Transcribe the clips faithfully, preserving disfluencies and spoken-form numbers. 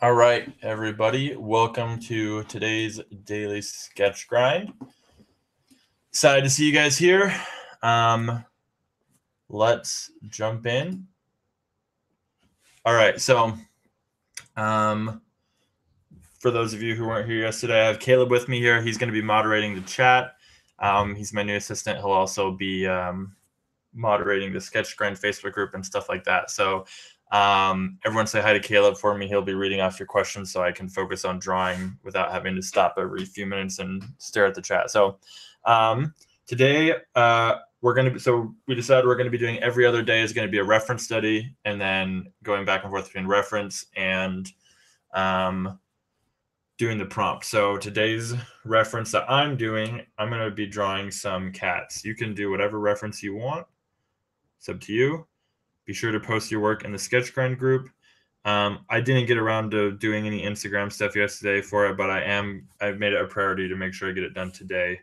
All right, everybody, welcome to today's daily sketch grind. Excited to see you guys here. Um, let's jump in. All right, so um, for those of you who weren't here yesterday, I have Caleb with me here. He's going to be moderating the chat. Um, he's my new assistant. He'll also be um, moderating the SketchGrind Facebook group and stuff like that. So um, everyone say hi to Caleb for me. He'll be reading off your questions so I can focus on drawing without having to stop every few minutes and stare at the chat. So um, today uh, we're going to be, so we decided we're going to be doing every other day is going to be a reference study and then going back and forth between reference and um, doing the prompt. So today's reference that I'm doing, I'm going to be drawing some cats. You can do whatever reference you want. It's up to you. Be sure to post your work in the SketchGrind group. Um, I didn't get around to doing any Instagram stuff yesterday for it, but I am, I've made it a priority to make sure I get it done today.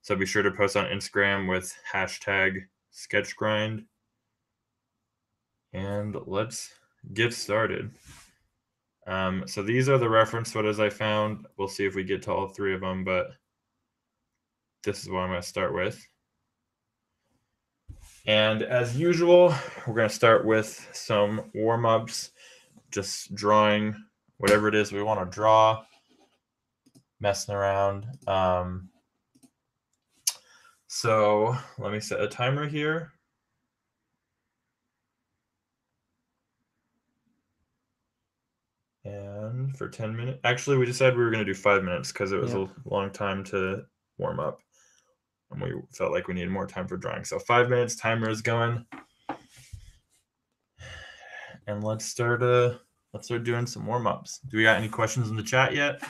So be sure to post on Instagram with hashtag SketchGrind. And let's get started. Um, so these are the reference photos I found. We'll see if we get to all three of them, but this is what I'm going to start with. And as usual, we're going to start with some warm-ups, just drawing whatever it is we want to draw, messing around. Um, so let me set a timer here. And for ten minutes, actually, we decided we were going to do five minutes because it was yeah. a long time to warm up. And we felt like we needed more time for drawing. So five minutes, timer is going. And let's start uh, let's start doing some warm-ups. Do we got any questions in the chat yet?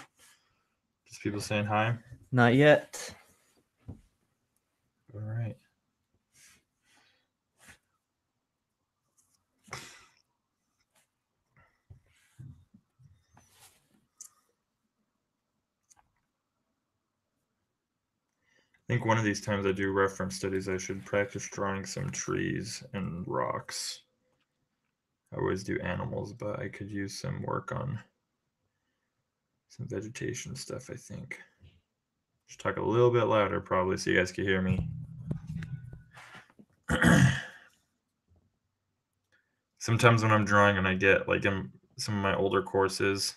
Just people saying hi? Not yet. All right. I think one of these times I do reference studies, I should practice drawing some trees and rocks. I always do animals, but I could use some work on some vegetation stuff, I think. Should talk a little bit louder probably so you guys can hear me. Sometimes when I'm drawing and I get like in some of my older courses,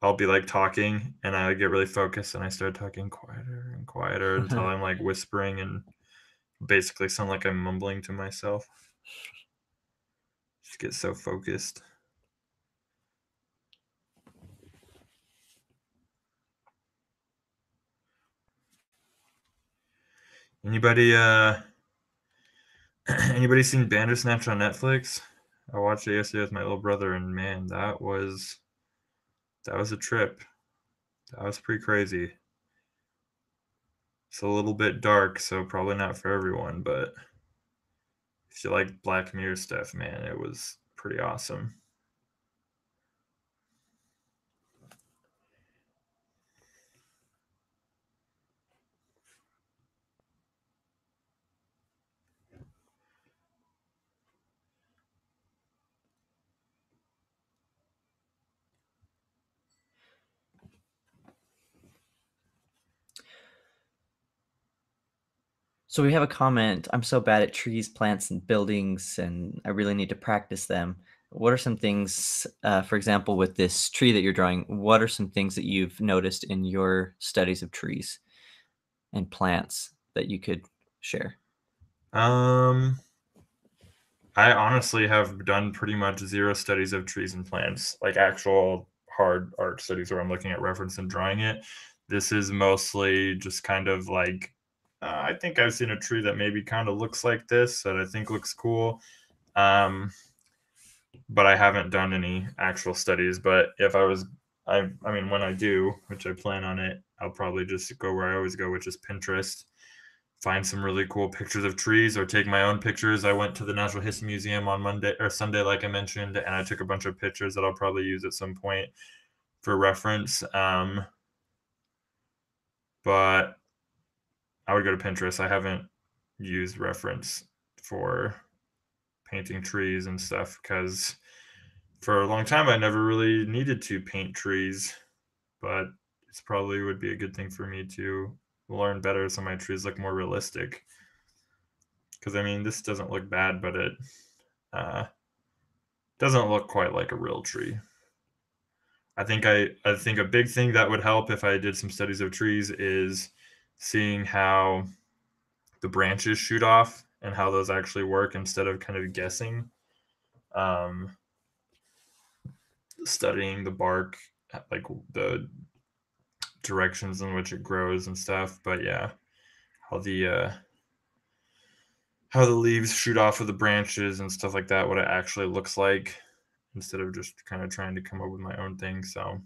I'll be like talking and I get really focused and I start talking quieter and quieter until I'm like whispering and basically sound like I'm mumbling to myself. Just get so focused. Anybody, uh, anybody seen Bandersnatch on Netflix? I watched it yesterday with my little brother and man, that was... That was a trip. That was pretty crazy. It's a little bit dark, so probably not for everyone, but if you like Black Mirror stuff, man, it was pretty awesome. So we have a comment, I'm so bad at trees, plants, and buildings, and I really need to practice them. What are some things, uh, for example, with this tree that you're drawing, what are some things that you've noticed in your studies of trees and plants that you could share? Um, I honestly have done pretty much zero studies of trees and plants, like actual hard art studies where I'm looking at reference and drawing it. This is mostly just kind of like, Uh, I think I've seen a tree that maybe kind of looks like this that I think looks cool. Um, but I haven't done any actual studies. But if I was, I, I mean, when I do, which I plan on it, I'll probably just go where I always go, which is Pinterest. Find some really cool pictures of trees or take my own pictures. I went to the Natural History Museum on Monday or Sunday, like I mentioned, and I took a bunch of pictures that I'll probably use at some point for reference. Um, but... I would go to Pinterest. I haven't used reference for painting trees and stuff because for a long time, I never really needed to paint trees, but it's probably would be a good thing for me to learn better so my trees look more realistic. Because, I mean, this doesn't look bad, but it uh, doesn't look quite like a real tree. I think I, I think a big thing that would help if I did some studies of trees is seeing how the branches shoot off and how those actually work instead of kind of guessing. Um, studying the bark, like the directions in which it grows and stuff. But yeah, how the uh, how the leaves shoot off of the branches and stuff like that, what it actually looks like, instead of just kind of trying to come up with my own thing. So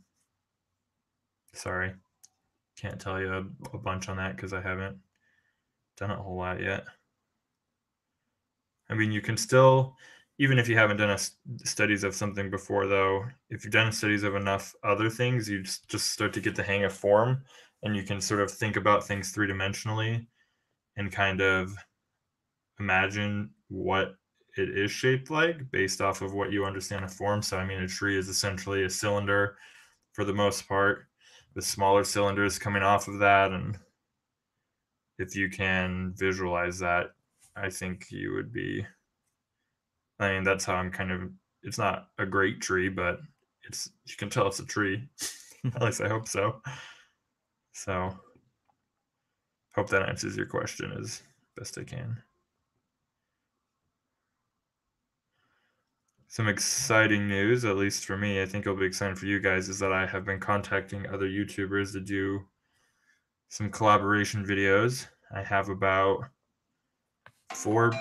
sorry, can't tell you a, a bunch on that because I haven't done a whole lot yet. I mean, you can still, even if you haven't done a, studies of something before though, if you've done studies of enough other things, you just, just start to get the hang of form, and you can sort of think about things three-dimensionally and kind of imagine what it is shaped like based off of what you understand a form. So, I mean, a tree is essentially a cylinder for the most part, with smaller cylinders coming off of that. And if you can visualize that, I think you would be, I mean, that's how I'm kind of, it's not a great tree, but it's, you can tell it's a tree. At least I hope so. So hope that answers your question as best I can. Some exciting news, at least for me, I think it'll be exciting for you guys, is that I have been contacting other YouTubers to do some collaboration videos. I have about four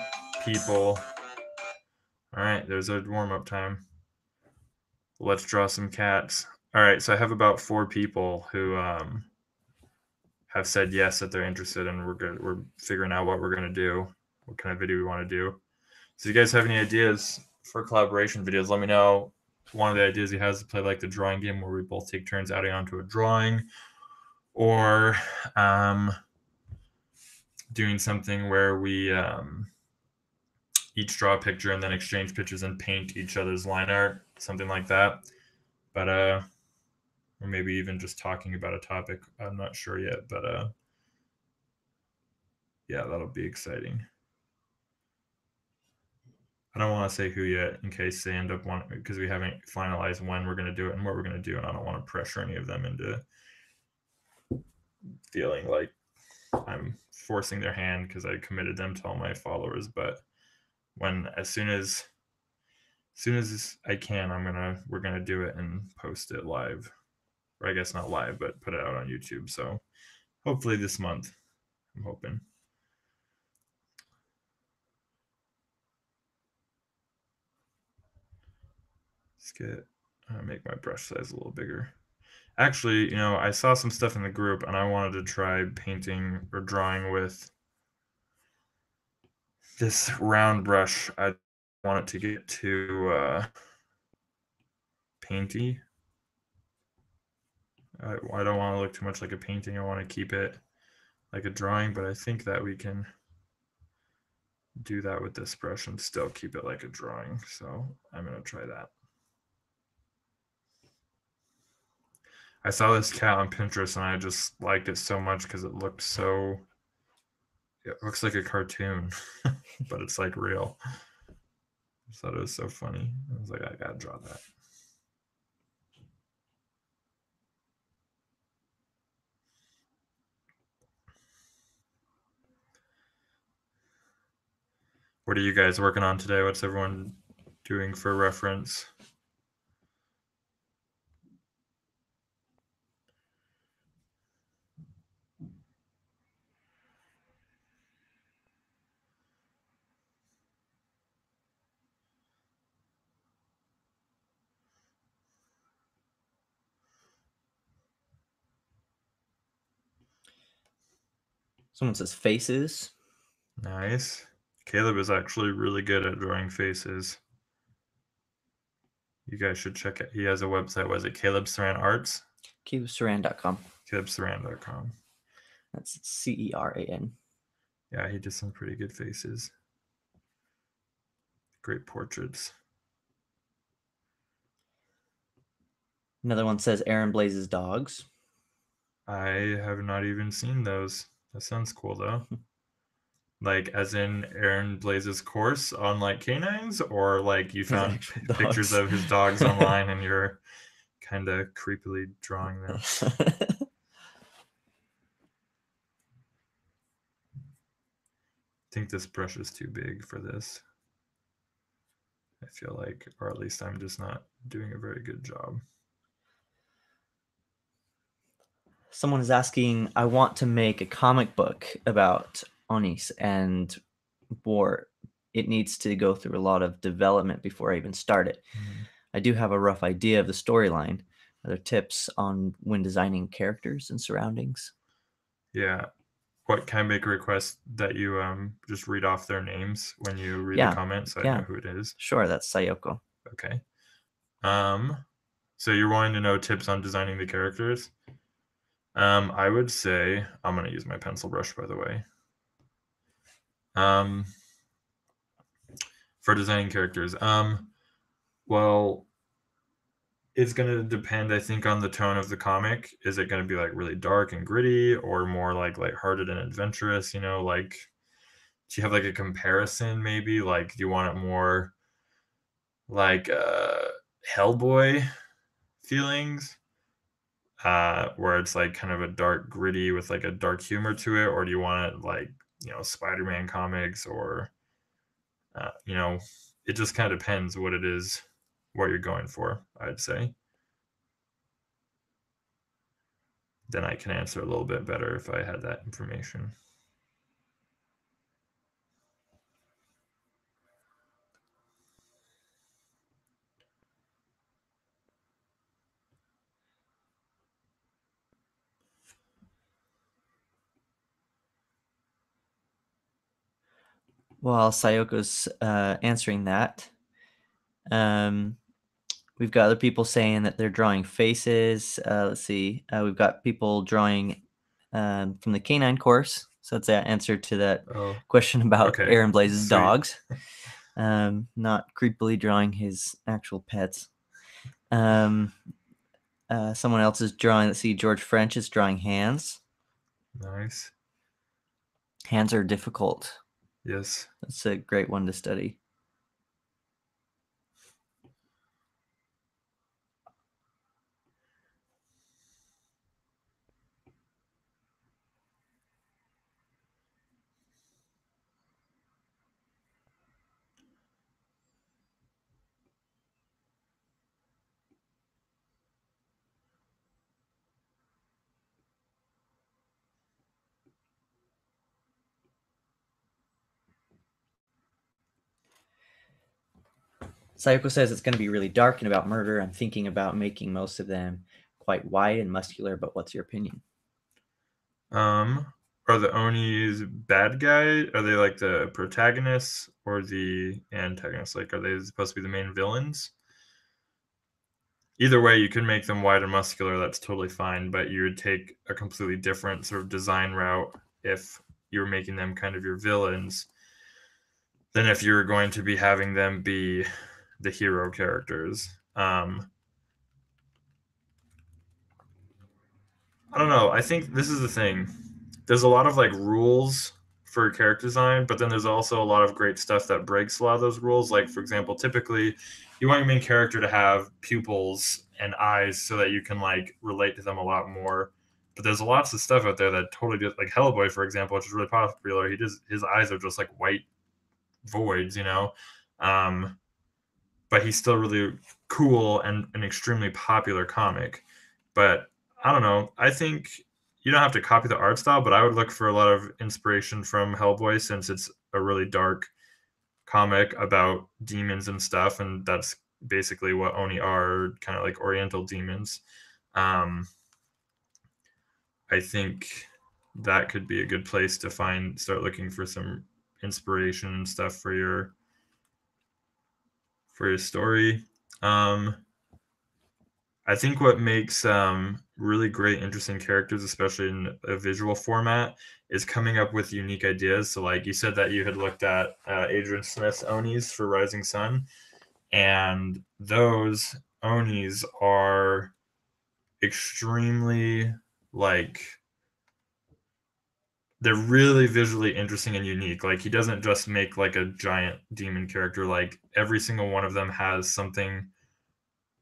people. All right, there's a warm-up time. Let's draw some cats. All right, so I have about four people who um, have said yes, that they're interested, and we're good. We're figuring out what we're gonna do, what kind of video we wanna do. So you guys have any ideas for collaboration videos, let me know. One of the ideas he has is to play like the drawing game where we both take turns adding onto a drawing, or um, doing something where we um, each draw a picture and then exchange pictures and paint each other's line art, something like that. But uh, or maybe even just talking about a topic. I'm not sure yet, but uh, yeah, that'll be exciting. I don't want to say who yet in case they end up wanting, because we haven't finalized when we're going to do it and what we're going to do. And I don't want to pressure any of them into feeling like I'm forcing their hand, because I committed them to all my followers. But when, as soon as, as soon as I can, I'm going to, we're going to do it and post it live, or I guess not live, but put it out on YouTube. So hopefully this month, I'm hoping. Let's get, uh, make my brush size a little bigger. Actually, you know, I saw some stuff in the group and I wanted to try painting or drawing with this round brush. I want it to get too uh, painty. I, I don't want to look too much like a painting. I want to keep it like a drawing, but I think that we can do that with this brush and still keep it like a drawing. So I'm going to try that. I saw this cat on Pinterest and I just liked it so much because it looked so, it looks like a cartoon, but it's like real. I just thought it was so funny. I was like, I gotta draw that. What are you guys working on today? What's everyone doing for reference? Someone says faces. Nice. Caleb is actually really good at drawing faces. You guys should check it. He has a website. Was it Caleb Serran Arts? Caleb Serran dot com. Caleb Serran dot com. That's C E R A N. Yeah, he did some pretty good faces. Great portraits. Another one says Aaron Blaise's dogs. I have not even seen those. That sounds cool, though. Like, as in Aaron Blaise's course on, like, canines? Or, like, you found pictures of his dogs online and you're kind of creepily drawing them? I think this brush is too big for this. I feel like, or at least I'm just not doing a very good job. Someone is asking, I want to make a comic book about Onis and war. It needs to go through a lot of development before I even start it. Mm-hmm. I do have a rough idea of the storyline. Are there tips on when designing characters and surroundings? Yeah. What can make a request that you um just read off their names when you read yeah. the comments? I yeah. know who it is. Sure, that's Sayoko. Okay. Um, so you're wanting to know tips on designing the characters? Um, I would say, I'm going to use my pencil brush, by the way. Um, for designing characters. Um, well, it's going to depend, I think, on the tone of the comic. Is it going to be like really dark and gritty, or more like lighthearted and adventurous? You know, like, do you have like a comparison maybe? Like, do you want it more like uh, Hellboy feelings? Uh, where it's like kind of a dark gritty with like a dark humor to it? Or do you want it like, you know, Spider-Man comics, or, uh, you know, it just kind of depends what it is, what you're going for, I'd say. Then I can answer a little bit better if I had that information. While Sayoko's uh, answering that, um, we've got other people saying that they're drawing faces. Uh, let's see. Uh, we've got people drawing um, from the canine course. So that's the answer to that oh. question about okay. Aaron Blaise's Sweet. dogs. Um, not creepily drawing his actual pets. Um, uh, someone else is drawing. Let's see. George French is drawing hands. Nice. Hands are difficult. Yes. That's a great one to study. Sayoko says it's going to be really dark and about murder. I'm thinking about making most of them quite wide and muscular, but what's your opinion? Um, are the Onis bad guy? Are they like the protagonists or the antagonists? Like, are they supposed to be the main villains? Either way, you can make them wide and muscular. That's totally fine, but you would take a completely different sort of design route if you were making them kind of your villains than if you were going to be having them be the hero characters. Um, I don't know. I think this is the thing. There's a lot of like rules for character design, but then there's also a lot of great stuff that breaks a lot of those rules. Like, for example, typically you want your main character to have pupils and eyes so that you can like relate to them a lot more. But there's lots of stuff out there that totally does, like Hellboy, for example, which is really popular. He does, his eyes are just like white voids, you know? Um, but he's still really cool and an extremely popular comic. But I don't know. I think you don't have to copy the art style, but I would look for a lot of inspiration from Hellboy, since it's a really dark comic about demons and stuff. And that's basically what Oni are, kind of like Oriental demons. Um, I think that could be a good place to find, start looking for some inspiration and stuff for your for your story. Um, I think what makes um, really great, interesting characters, especially in a visual format, is coming up with unique ideas. So like you said that you had looked at uh, Adrian Smith's Onis for Rising Sun, and those Onis are extremely, like, they're really visually interesting and unique. Like, he doesn't just make like a giant demon character. Like, every single one of them has something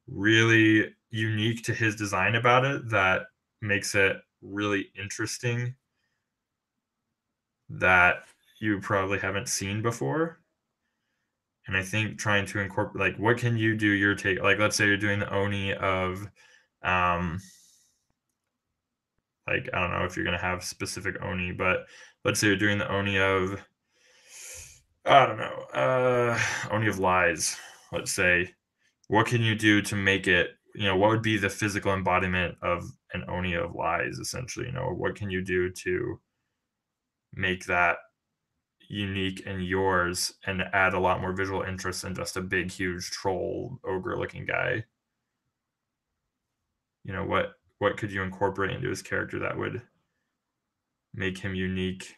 really unique to his design about it that makes it really interesting that you probably haven't seen before. And I think trying to incorporate, like, what can you do your take? Like, let's say you're doing the Oni of, um, like, I don't know if you're going to have specific Oni, but let's say you're doing the Oni of, I don't know, uh, Oni of Lies, let's say. What can you do to make it, you know, what would be the physical embodiment of an Oni of Lies, essentially? You know, what can you do to make that unique and yours and add a lot more visual interest than just a big, huge troll ogre looking guy? You know, what, what could you incorporate into his character that would make him unique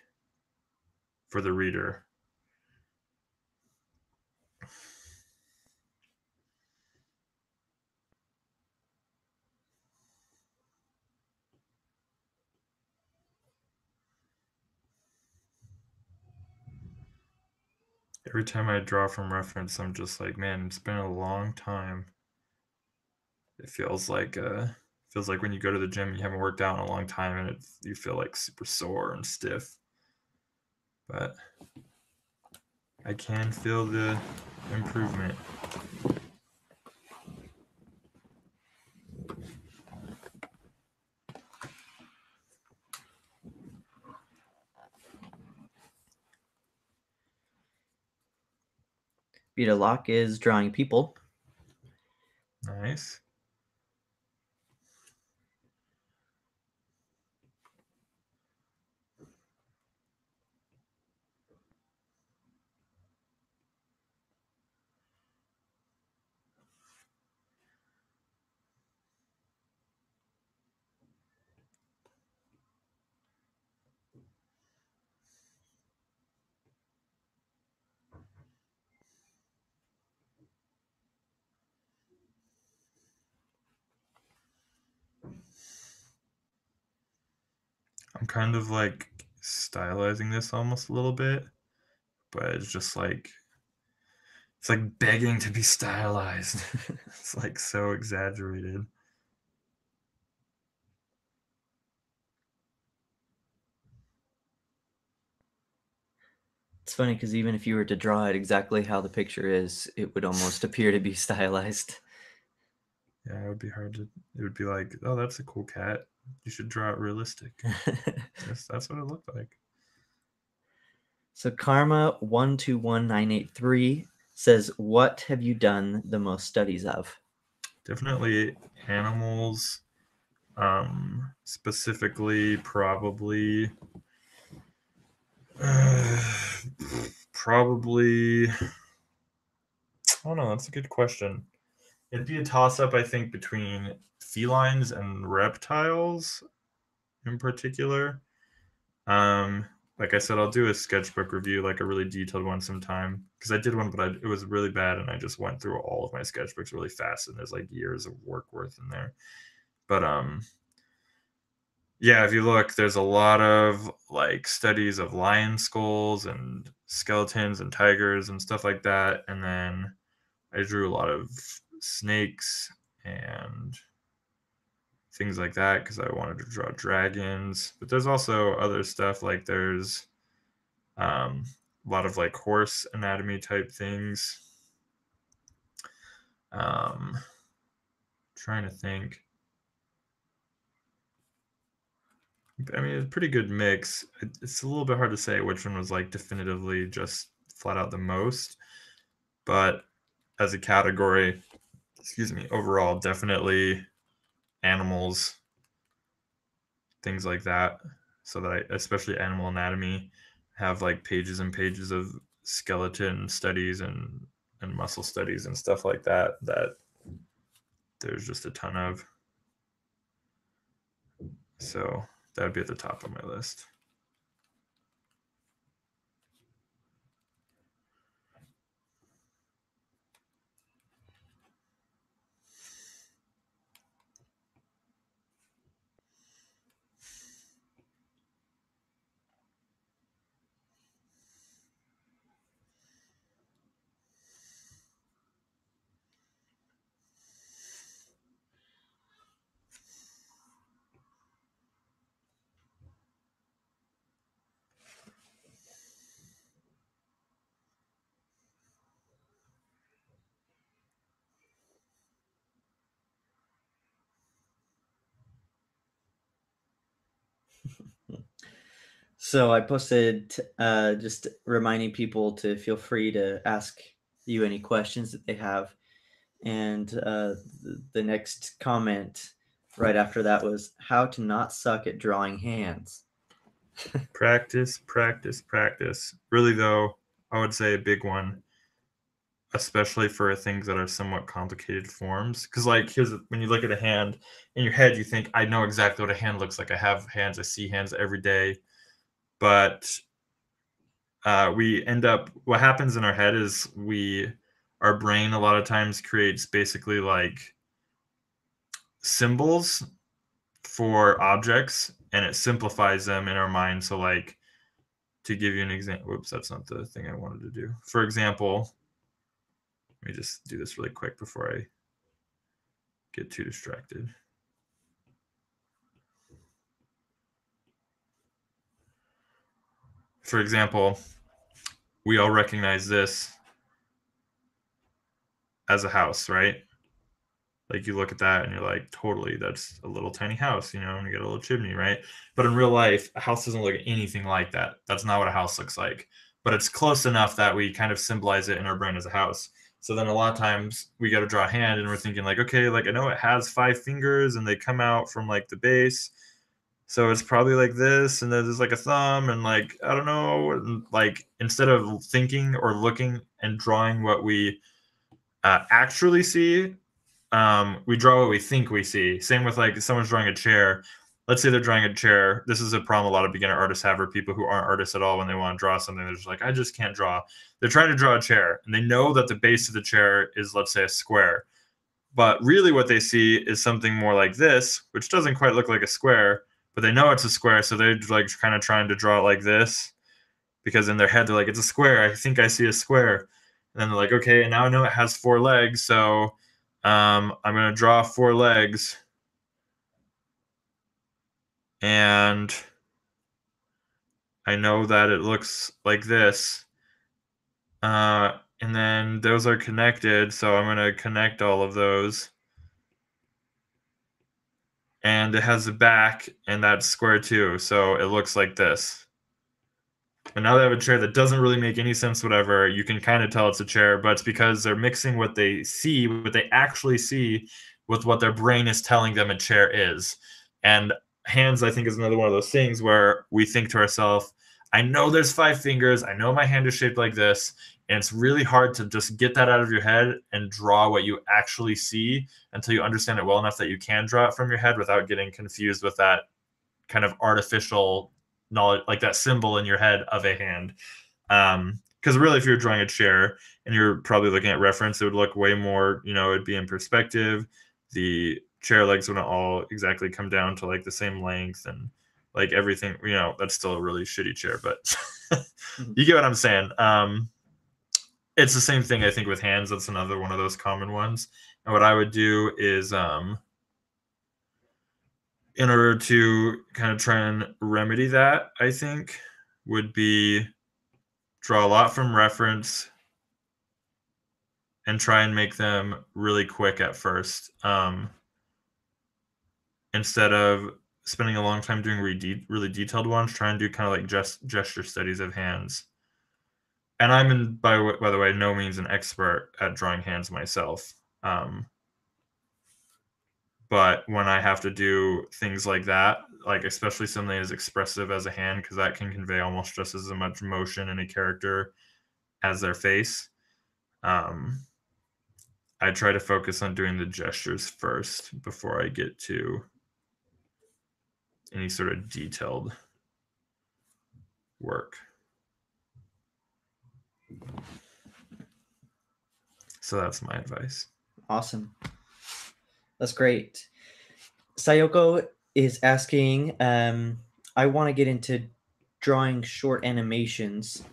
for the reader? Every time I draw from reference, I'm just like, man, it's been a long time. It feels like uh, feels like when you go to the gym and you haven't worked out in a long time, and it, you feel like super sore and stiff. But I can feel the improvement. Vita Locke is drawing people. Nice. I'm kind of like stylizing this almost a little bit, but it's just like, it's like begging to be stylized. It's like so exaggerated. It's funny because even if you were to draw it exactly how the picture is, it would almost appear to be stylized. Yeah, it would be hard to, it would be like, oh, that's a cool cat. You should draw it realistic. That's, that's what it looked like. So Karma one two one nine eight three says, what have you done the most studies of? Definitely animals, um, specifically probably, uh, probably, I don't know, that's a good question. It'd be a toss-up, I think, between felines and reptiles in particular. Um, like I said, I'll do a sketchbook review, like a really detailed one sometime, because I did one, but I, it was really bad, and I just went through all of my sketchbooks really fast, and there's like years of work worth in there. But um, yeah, if you look, there's a lot of like studies of lion skulls and skeletons and tigers and stuff like that. And then I drew a lot of snakes and things like that because I wanted to draw dragons, but there's also other stuff, like there's um, a lot of like horse anatomy type things. Um, trying to think. I mean, it's a pretty good mix. It's a little bit hard to say which one was like definitively just flat out the most, but as a category, excuse me, overall, definitely animals, things like that. So that I, especially animal anatomy, have like pages and pages of skeleton studies and, and muscle studies and stuff like that, that there's just a ton of. So that would be at the top of my list. So I posted uh, just reminding people to feel free to ask you any questions that they have. And uh, the next comment right after that was how to not suck at drawing hands. Practice, practice, practice. Really, though, I would say a big one, especially for things that are somewhat complicated forms. Because, like, here's a, when you look at a hand in your head, you think, I know exactly what a hand looks like. I have hands. I see hands every day. But uh, we end up, what happens in our head is we, our brain a lot of times creates basically like symbols for objects, and it simplifies them in our mind. So, like, to give you an example, whoops, that's not the thing I wanted to do. For example, let me just do this really quick before I get too distracted. For example, we all recognize this as a house, right? Like, you look at that and you're like, totally, that's a little tiny house, you know, and you get a little chimney, right? But in real life, a house doesn't look anything like that. That's not what a house looks like. But it's close enough that we kind of symbolize it in our brain as a house. So then a lot of times we got to draw a hand and we're thinking like, okay, like I know it has five fingers and they come out from like the base. So it's probably like this, and then there's like a thumb, and like, I don't know, like instead of thinking or looking and drawing what we uh, actually see, um, we draw what we think we see. Same with like if someone's drawing a chair. Let's say they're drawing a chair. This is a problem a lot of beginner artists have, or people who aren't artists at all, when they want to draw something. They're just like, I just can't draw. They're trying to draw a chair, and they know that the base of the chair is, let's say, a square. But really what they see is something more like this, which doesn't quite look like a square. But they know it's a square, so they're like kind of trying to draw it like this, because in their head they're like, it's a square. I think I see a square. And then they're like, okay, and now I know it has four legs, so um, I'm going to draw four legs. And I know that it looks like this. Uh, and then those are connected, so I'm going to connect all of those. And it has a back, and that's square too, so it looks like this. And now they have a chair that doesn't really make any sense, whatever. You can kind of tell it's a chair, but it's because they're mixing what they see, what they actually see, with what their brain is telling them a chair is. And hands, I think, is another one of those things where we think to ourselves, I know there's five fingers, I know my hand is shaped like this, and it's really hard to just get that out of your head and draw what you actually see until you understand it well enough that you can draw it from your head without getting confused with that kind of artificial knowledge, like that symbol in your head of a hand. Um, because really, if you're drawing a chair and you're probably looking at reference, it would look way more, you know, it'd be in perspective. The chair legs wouldn't all exactly come down to like the same length, and like everything, you know, that's still a really shitty chair, but you get what I'm saying. Um, It's the same thing, I think, with hands. That's another one of those common ones. And what I would do is, um, in order to kind of try and remedy that, I think, would be draw a lot from reference and try and make them really quick at first. Um, instead of spending a long time doing re- really detailed ones, try and do kind of like gest- gesture studies of hands. And I'm, in, by, by the way, no means an expert at drawing hands myself. Um, but when I have to do things like that, like especially something as expressive as a hand, because that can convey almost just as much motion in a character as their face, um, I try to focus on doing the gestures first before I get to any sort of detailed work. So that's my advice. Awesome. That's great. Sayoko is asking, um, I want to get into drawing short animations.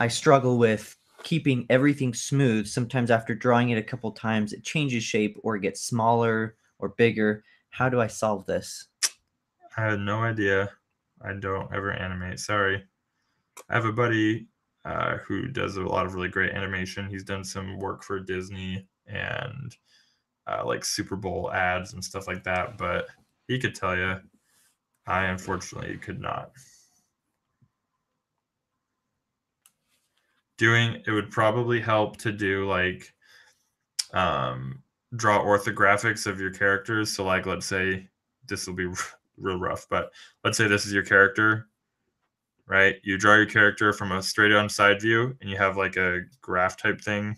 I struggle with keeping everything smooth. Sometimes after drawing it a couple times, it changes shape or gets smaller or bigger. How do I solve this? I have no idea. I don't ever animate. Sorry. I have a buddy Uh, who does a lot of really great animation. He's done some work for Disney and uh, like Super Bowl ads and stuff like that, but he could tell you. I unfortunately could not. doing, it would probably help to do like um, draw orthographics of your characters. So like, let's say this will be real rough, but let's say this is your character, right? You draw your character from a straight on side view and you have like a graph type thing.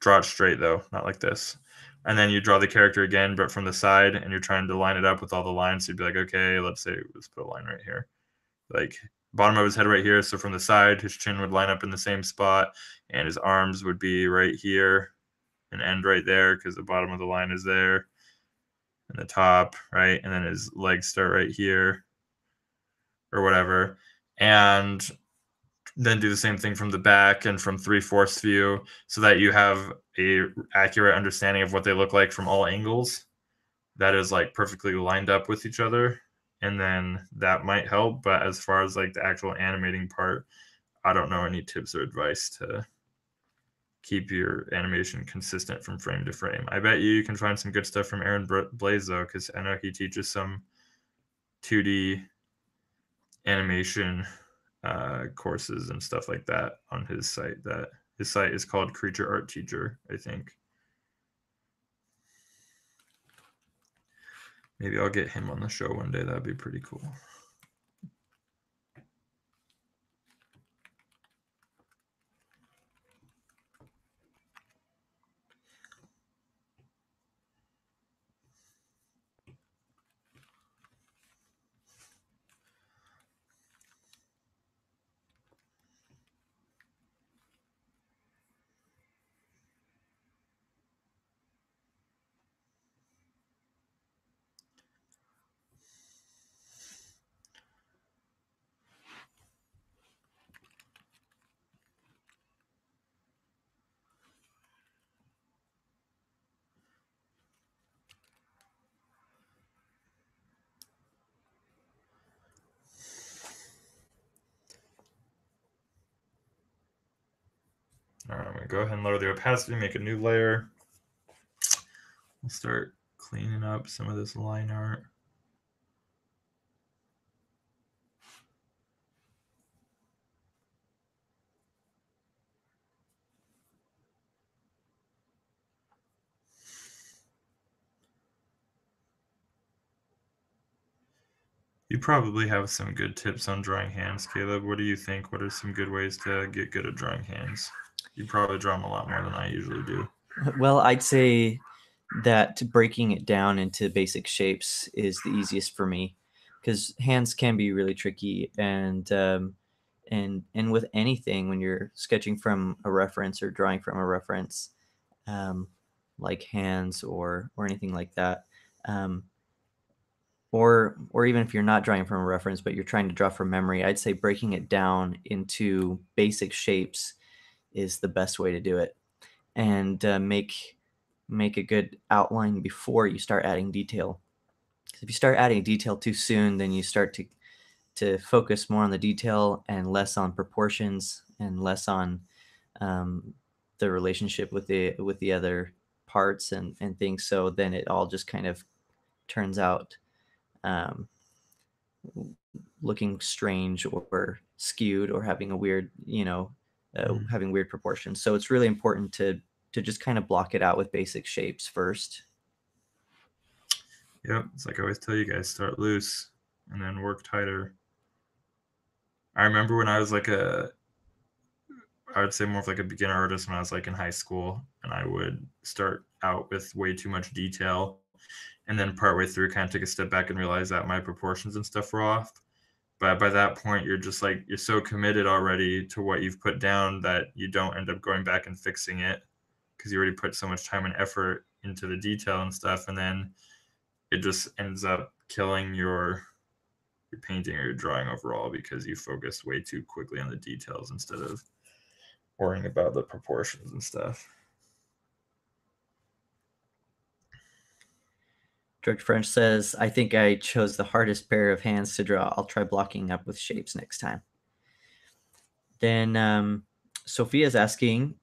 Draw it straight though, not like this. And then you draw the character again, but from the side, and you're trying to line it up with all the lines. So you'd be like, okay, let's say, let's put a line right here. Like bottom of his head right here. So from the side, his chin would line up in the same spot and his arms would be right here and end right there because the bottom of the line is there and the top, right? And then his legs start right here or whatever. And then do the same thing from the back and from three-fourths view so that you have a accurate understanding of what they look like from all angles. That is like perfectly lined up with each other. And then that might help. But as far as like the actual animating part, I don't know any tips or advice to keep your animation consistent from frame to frame. I bet you you can find some good stuff from Aaron Blaise though, because I know he teaches some two D animation Uh, courses and stuff like that on his site. That his site is called Creature Art Teacher, I think. Maybe I'll get him on the show one day. That'd be pretty cool. All right, I'm gonna go ahead and lower the opacity, make a new layer. We'll start cleaning up some of this line art. You probably have some good tips on drawing hands, Caleb. What do you think? What are some good ways to get good at drawing hands? You probably draw them a lot more than I usually do. Well, I'd say that breaking it down into basic shapes is the easiest for me because hands can be really tricky. And um, and and with anything, when you're sketching from a reference or drawing from a reference, um, like hands or or anything like that, um, or or even if you're not drawing from a reference, but you're trying to draw from memory, I'd say breaking it down into basic shapes is the best way to do it, and uh, make make a good outline before you start adding detail. Because if you start adding detail too soon, then you start to to focus more on the detail and less on proportions and less on um, the relationship with the with the other parts and and things. So then it all just kind of turns out um, looking strange or skewed or having a weird, you know. Uh, having weird proportions. So it's really important to to just kind of block it out with basic shapes first. Yep, it's like I always tell you guys, start loose and then work tighter. I remember when I was like a, I would say more of like a beginner artist when I was like in high school, and I would start out with way too much detail and then partway through kind of take a step back and realize that my proportions and stuff were off. But by that point, you're just like, you're so committed already to what you've put down that you don't end up going back and fixing it because you already put so much time and effort into the detail and stuff. And then it just ends up killing your, your painting or your drawing overall because you focused way too quickly on the details instead of worrying about the proportions and stuff. George French says, I think I chose the hardest pair of hands to draw. I'll try blocking up with shapes next time. Then um, Sophia is asking,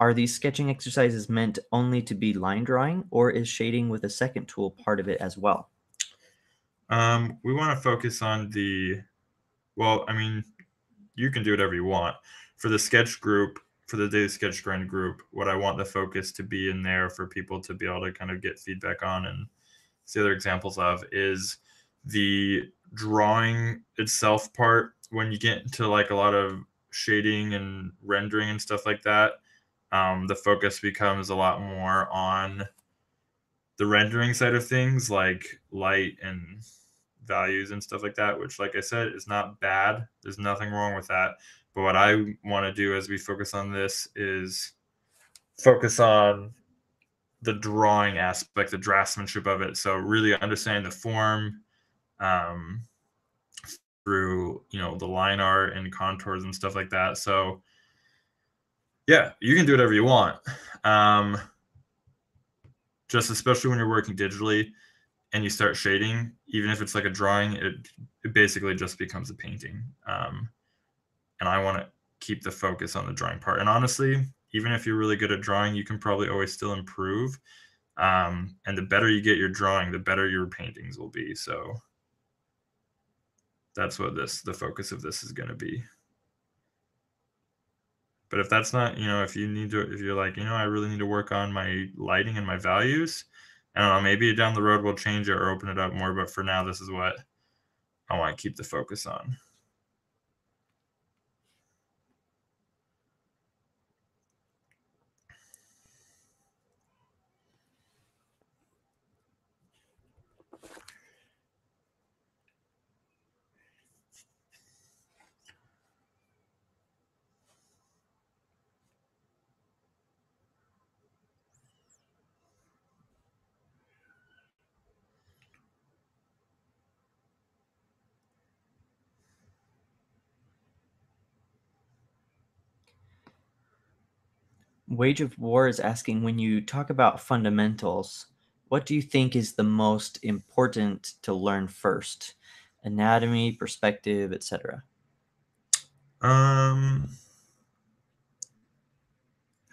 are these sketching exercises meant only to be line drawing, or is shading with a second tool part of it as well? Um, we want to focus on the, well, I mean, you can do whatever you want. for the sketch group, for the daily sketch grind group, what I want the focus to be in there for people to be able to kind of get feedback on and see other examples of is the drawing itself part. When you get into like a lot of shading and rendering and stuff like that, um, the focus becomes a lot more on the rendering side of things, like light and values and stuff like that, which, like I said, is not bad. There's nothing wrong with that. But what I want to do as we focus on this is focus on the drawing aspect, the draftsmanship of it. So really understanding the form um, through, you know, the line art and contours and stuff like that. So yeah, you can do whatever you want. Um, just especially when you're working digitally and you start shading, even if it's like a drawing, it, it basically just becomes a painting. Um, and I want to keep the focus on the drawing part. And honestly, even if you're really good at drawing, you can probably always still improve. Um, and the better you get your drawing, the better your paintings will be. So that's what this, the focus of this is going to be. But if that's not, you know, if you need to, if you're like, you know, I really need to work on my lighting and my values, I don't know, maybe down the road we'll change it or open it up more. But for now, this is what I want to keep the focus on. Wage of War is asking, when you talk about fundamentals, what do you think is the most important to learn first? Anatomy, perspective, et cetera. Um,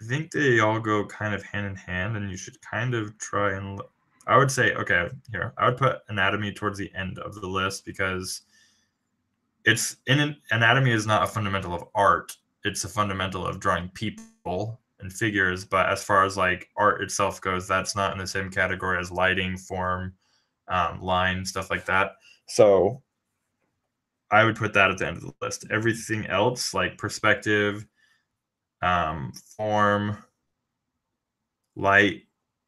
I think they all go kind of hand in hand, and you should kind of try and look. I would say, okay, here, I would put anatomy towards the end of the list because it's in an, anatomy is not a fundamental of art. It's a fundamental of drawing people and figures, but as far as like art itself goes, that's not in the same category as lighting, form, um, line, stuff like that. So I would put that at the end of the list. Everything else, like perspective, um, form, light,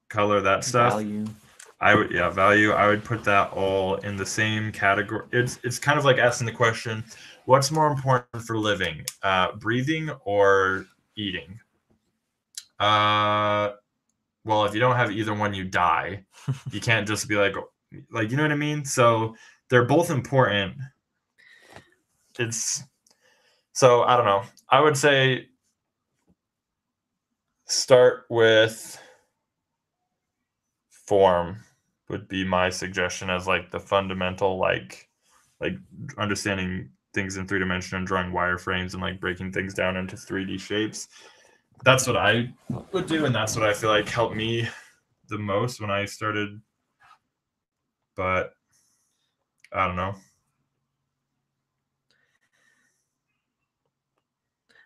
color, that stuff. Value. I would, yeah, value. I would put that all in the same category. It's it's kind of like asking the question, what's more important for living, uh, breathing or eating? Uh, well, if you don't have either one, you die. You can't just be like, like, you know what I mean? So they're both important. It's, so I don't know. I would say start with form would be my suggestion as like the fundamental, like, like understanding things in three dimension and drawing wireframes and like breaking things down into three D shapes. That's what I would do, and that's what I feel like helped me the most when I started. But I don't know.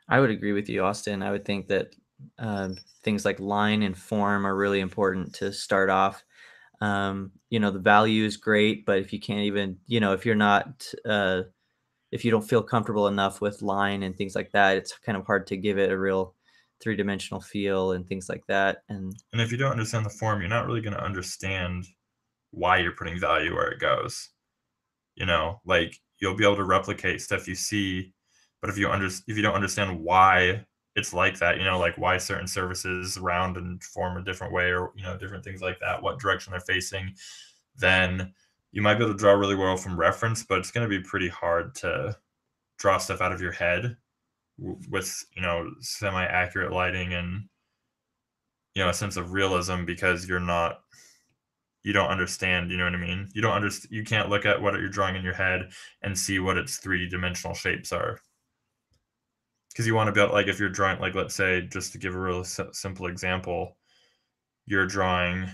I would agree with you, Austin. I would think that uh, things like line and form are really important to start off. Um, you know, the value is great, but if you can't even, you know, if you're not, uh, if you don't feel comfortable enough with line and things like that, it's kind of hard to give it a real three-dimensional feel and things like that. And and if you don't understand the form, you're not really going to understand why you're putting value where it goes. You know, like you'll be able to replicate stuff you see, but if you under if you don't understand why it's like that, you know, like why certain surfaces round and form a different way, or, you know, different things like that, what direction they're facing, then you might be able to draw really well from reference, but it's going to be pretty hard to draw stuff out of your head with, you know, semi-accurate lighting and, you know, a sense of realism, because you're not, you don't understand, you know what I mean? You don't understand, you can't look at what you're drawing in your head and see what its three-dimensional shapes are. Because you want to build, like if you're drawing, like let's say, just to give a real simple example, you're drawing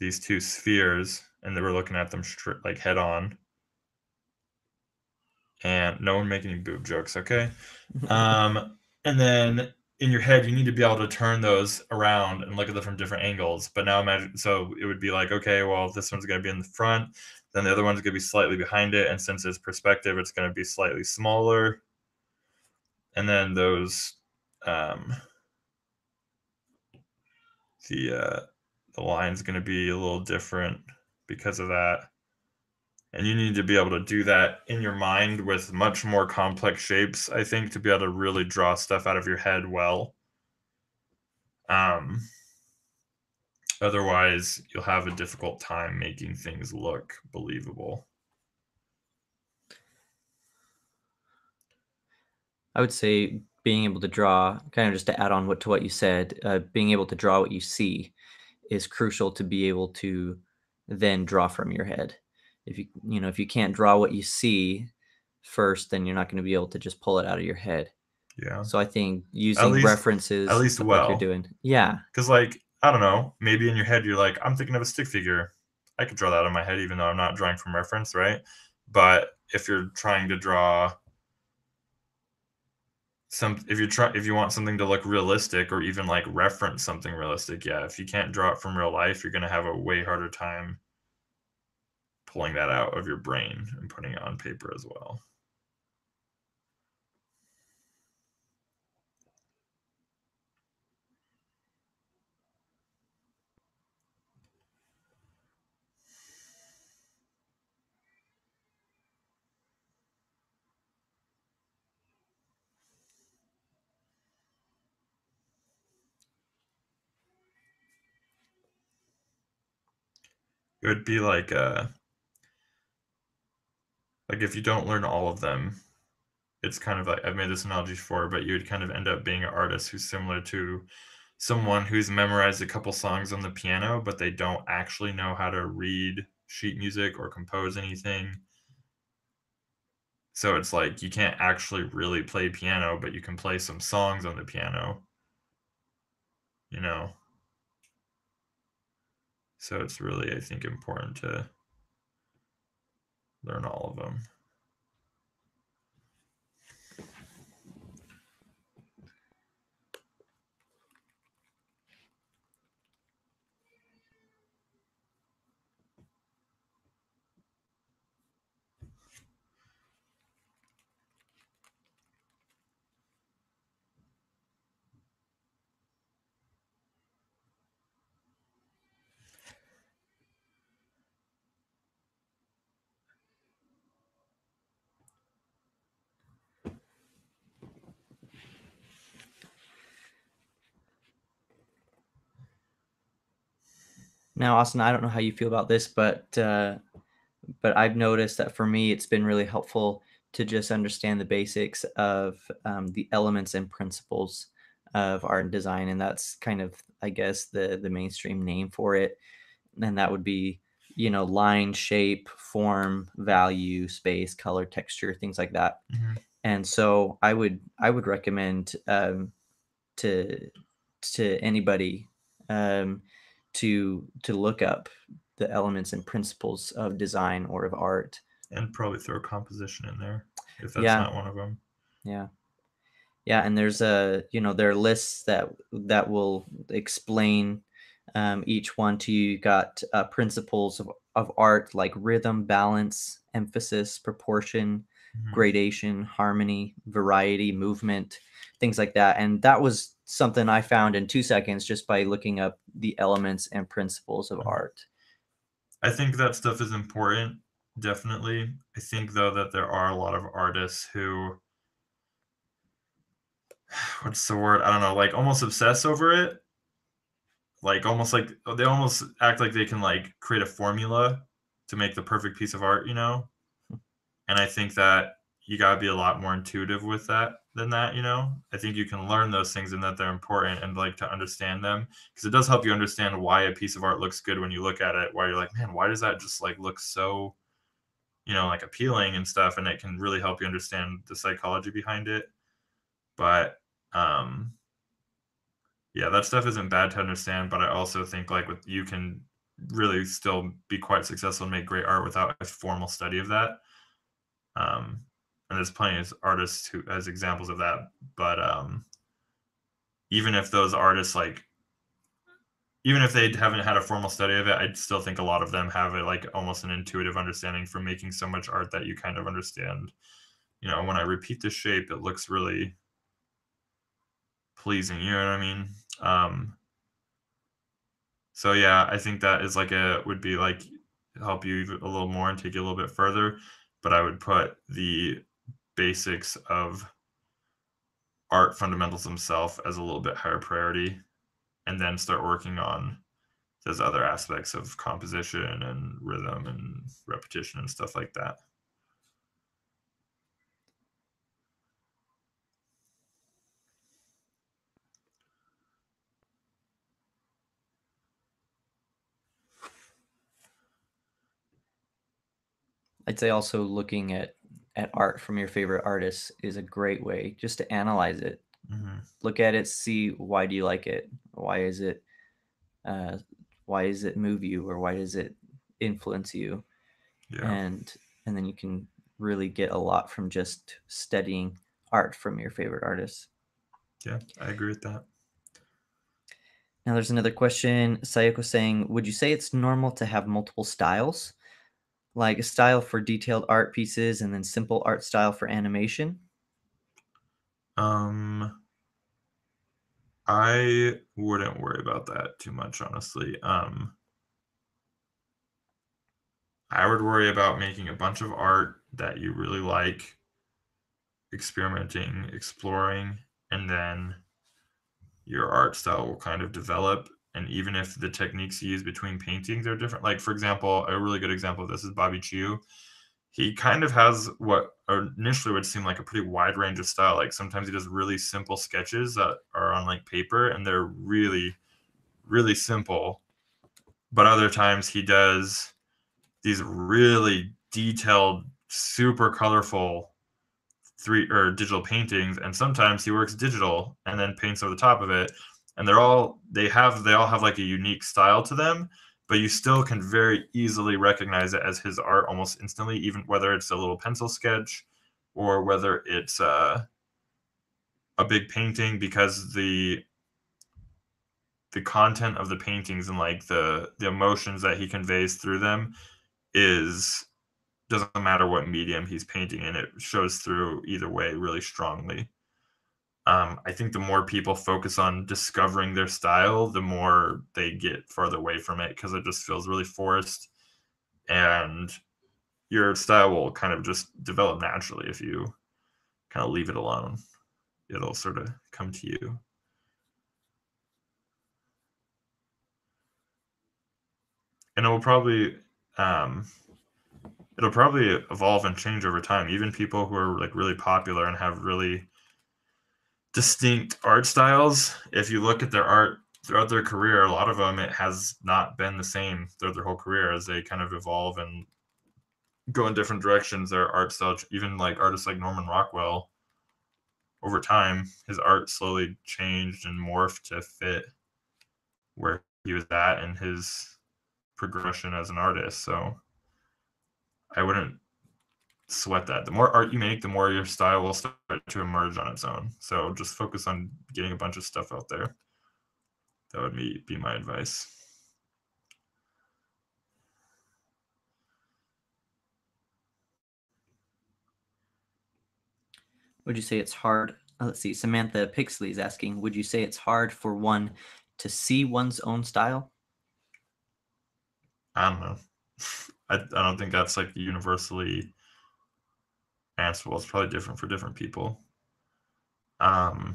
these two spheres and they were looking at them straight, like head on. and no one make any boob jokes, okay? Um, and then in your head, you need to be able to turn those around and look at them from different angles. But now imagine, so it would be like, okay, well, this one's going to be in the front, then the other one's going to be slightly behind it. And since it's perspective, it's going to be slightly smaller. And then those, um, the, uh, the line's going to be a little different because of that. And you need to be able to do that in your mind with much more complex shapes, I think, to be able to really draw stuff out of your head well. Um, otherwise, you'll have a difficult time making things look believable. I would say being able to draw, kind of just to add on what to what you said, uh, being able to draw what you see is crucial to be able to then draw from your head. If you, you know, if you can't draw what you see first, then you're not going to be able to just pull it out of your head. Yeah. So I think using at least, references, at least well, like you're doing. Yeah. Because like, I don't know, maybe in your head, you're like, I'm thinking of a stick figure. I could draw that out of my head, even though I'm not drawing from reference. Right. But if you're trying to draw some, if you're trying, if you want something to look realistic or even like reference something realistic. Yeah. If you can't draw it from real life, you're going to have a way harder time pulling that out of your brain and putting it on paper as well. It would be like a Like if you don't learn all of them, it's kind of like, I've made this analogy before, but you would kind of end up being an artist who's similar to someone who's memorized a couple songs on the piano, but they don't actually know how to read sheet music or compose anything. So it's like, you can't actually really play piano, but you can play some songs on the piano, you know? So it's really, I think, important to learn all of them. Now, Austin, I don't know how you feel about this, but uh, but I've noticed that for me, it's been really helpful to just understand the basics of um, the elements and principles of art and design. And that's kind of, I guess, the, the mainstream name for it. And that would be, you know, line, shape, form, value, space, color, texture, things like that. Mm-hmm. And so I would I would recommend um, to to anybody um to to look up the elements and principles of design or of art, and probably throw composition in there if that's yeah. not one of them. Yeah, yeah, and there's a you know there are lists that that will explain um, each one to you. You got uh, principles of of art like rhythm, balance, emphasis, proportion, mm-hmm. gradation, harmony, variety, movement, things like that. And that was something I found in two seconds just by looking up the elements and principles of art. I think that stuff is important, definitely. I think, though, that there are a lot of artists who, what's the word? I don't know, like almost obsess over it. Like almost like they almost act like they can like create a formula to make the perfect piece of art, you know? And I think that you got to be a lot more intuitive with that than that, you know? I think you can learn those things and that they're important and like to understand them, because it does help you understand why a piece of art looks good when you look at it, why you're like, man, why does that just like look so, you know, like appealing and stuff. And it can really help you understand the psychology behind it. But um, yeah, that stuff isn't bad to understand. But I also think like with, you can really still be quite successful and make great art without a formal study of that. Um, and there's plenty of artists who as examples of that. But um, even if those artists, like, even if they haven't had a formal study of it, I still think a lot of them have a, like almost an intuitive understanding for making so much art that you kind of understand, you know, when I repeat the shape, it looks really pleasing. You know what I mean? Um, so yeah, I think that is like a, would be like, help you a little more and take you a little bit further. But I would put the basics of art fundamentals themselves as a little bit higher priority, and then start working on those other aspects of composition and rhythm and repetition and stuff like that. I'd say also looking at, at art from your favorite artists is a great way just to analyze it. Mm-hmm. Look at it, see why do you like it? Why is it, uh, why does it move you, or why does it influence you? Yeah. And, and then you can really get a lot from just studying art from your favorite artists. Yeah, I agree with that. Now there's another question. Sayoko saying, would you say it's normal to have multiple styles? Like a style for detailed art pieces and then simple art style for animation? Um, I wouldn't worry about that too much, honestly. Um, I would worry about making a bunch of art that you really like, experimenting, exploring, and then your art style will kind of develop. And even if the techniques used between paintings are different, like, for example, a really good example of this is Bobby Chiu. He kind of has what initially would seem like a pretty wide range of style. Like sometimes he does really simple sketches that are on like paper and they're really, really simple. But other times he does these really detailed, super colorful three or digital paintings. And sometimes he works digital and then paints over the top of it. And they're all, they have, they all have like a unique style to them, but you still can very easily recognize it as his art almost instantly, even whether it's a little pencil sketch or whether it's uh, a big painting, because the the content of the paintings and like the the emotions that he conveys through them is, doesn't matter what medium he's painting in, it shows through either way really strongly. Um, I think the more people focus on discovering their style, the more they get farther away from it, because it just feels really forced, and your style will kind of just develop naturally if you kind of leave it alone. It'll sort of come to you. And it will probably, um, it'll probably evolve and change over time. Even people who are like really popular and have really distinct art styles, if you look at their art throughout their career, a lot of them, it has not been the same throughout their whole career. As they kind of evolve and go in different directions, their art style, even like artists like Norman Rockwell, over time his art slowly changed and morphed to fit where he was at and his progression as an artist. So I wouldn't sweat that. The more art you make, the more your style will start to emerge on its own. So just focus on getting a bunch of stuff out there. That would be, be my advice. Would you say it's hard? Oh, let's see. Samantha Pixley is asking, would you say it's hard for one to see one's own style? I don't know. I, I don't think that's like universally answerable. It's probably different for different people. Um,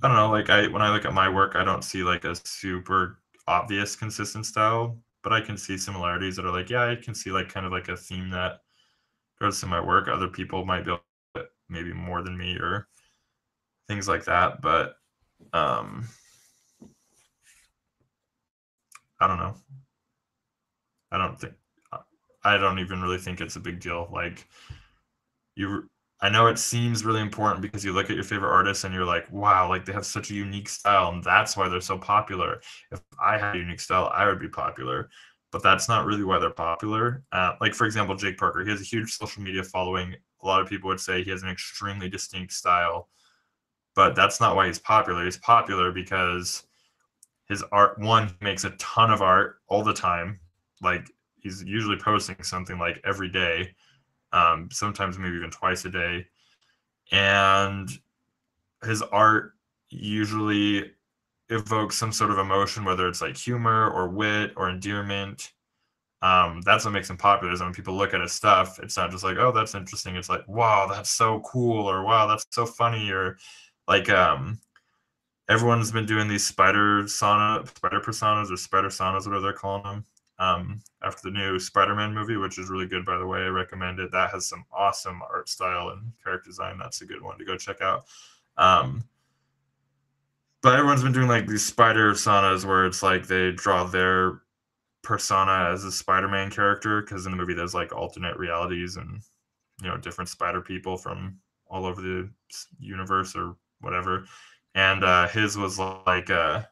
I don't know. Like I, when I look at my work, I don't see like a super obvious consistent style, but I can see similarities that are like, yeah, I can see like kind of like a theme that goes in my work. Other people might be able to maybe more than me or things like that. But um, I don't know. I don't think. I don't even really think it's a big deal. Like you, I know it seems really important because you look at your favorite artists and you're like, wow, like they have such a unique style and that's why they're so popular. If I had a unique style, I would be popular. but that's not really why they're popular. Uh, like, for example, Jake Parker, he has a huge social media following. A lot of people would say he has an extremely distinct style, but that's not why he's popular. He's popular because his art, one, he makes a ton of art all the time. Like, he's usually posting something like every day, um, sometimes maybe even twice a day. And his art usually evokes some sort of emotion, whether it's like humor or wit or endearment. Um, that's what makes him popular. Is when people look at his stuff, it's not just like, oh, that's interesting. It's like, wow, that's so cool, or wow, that's so funny, or like um, everyone's been doing these spider sauna, spider personas, or spider saunas, whatever they're calling them. Um, after the new Spider-Man movie, which is really good, by the way, I recommend it. That has some awesome art style and character design. That's a good one to go check out. Um, but everyone's been doing like these spider saunas where it's like they draw their persona as a Spider-Man character, because in the movie there's like alternate realities and, you know, different spider people from all over the universe or whatever. And uh his was like uh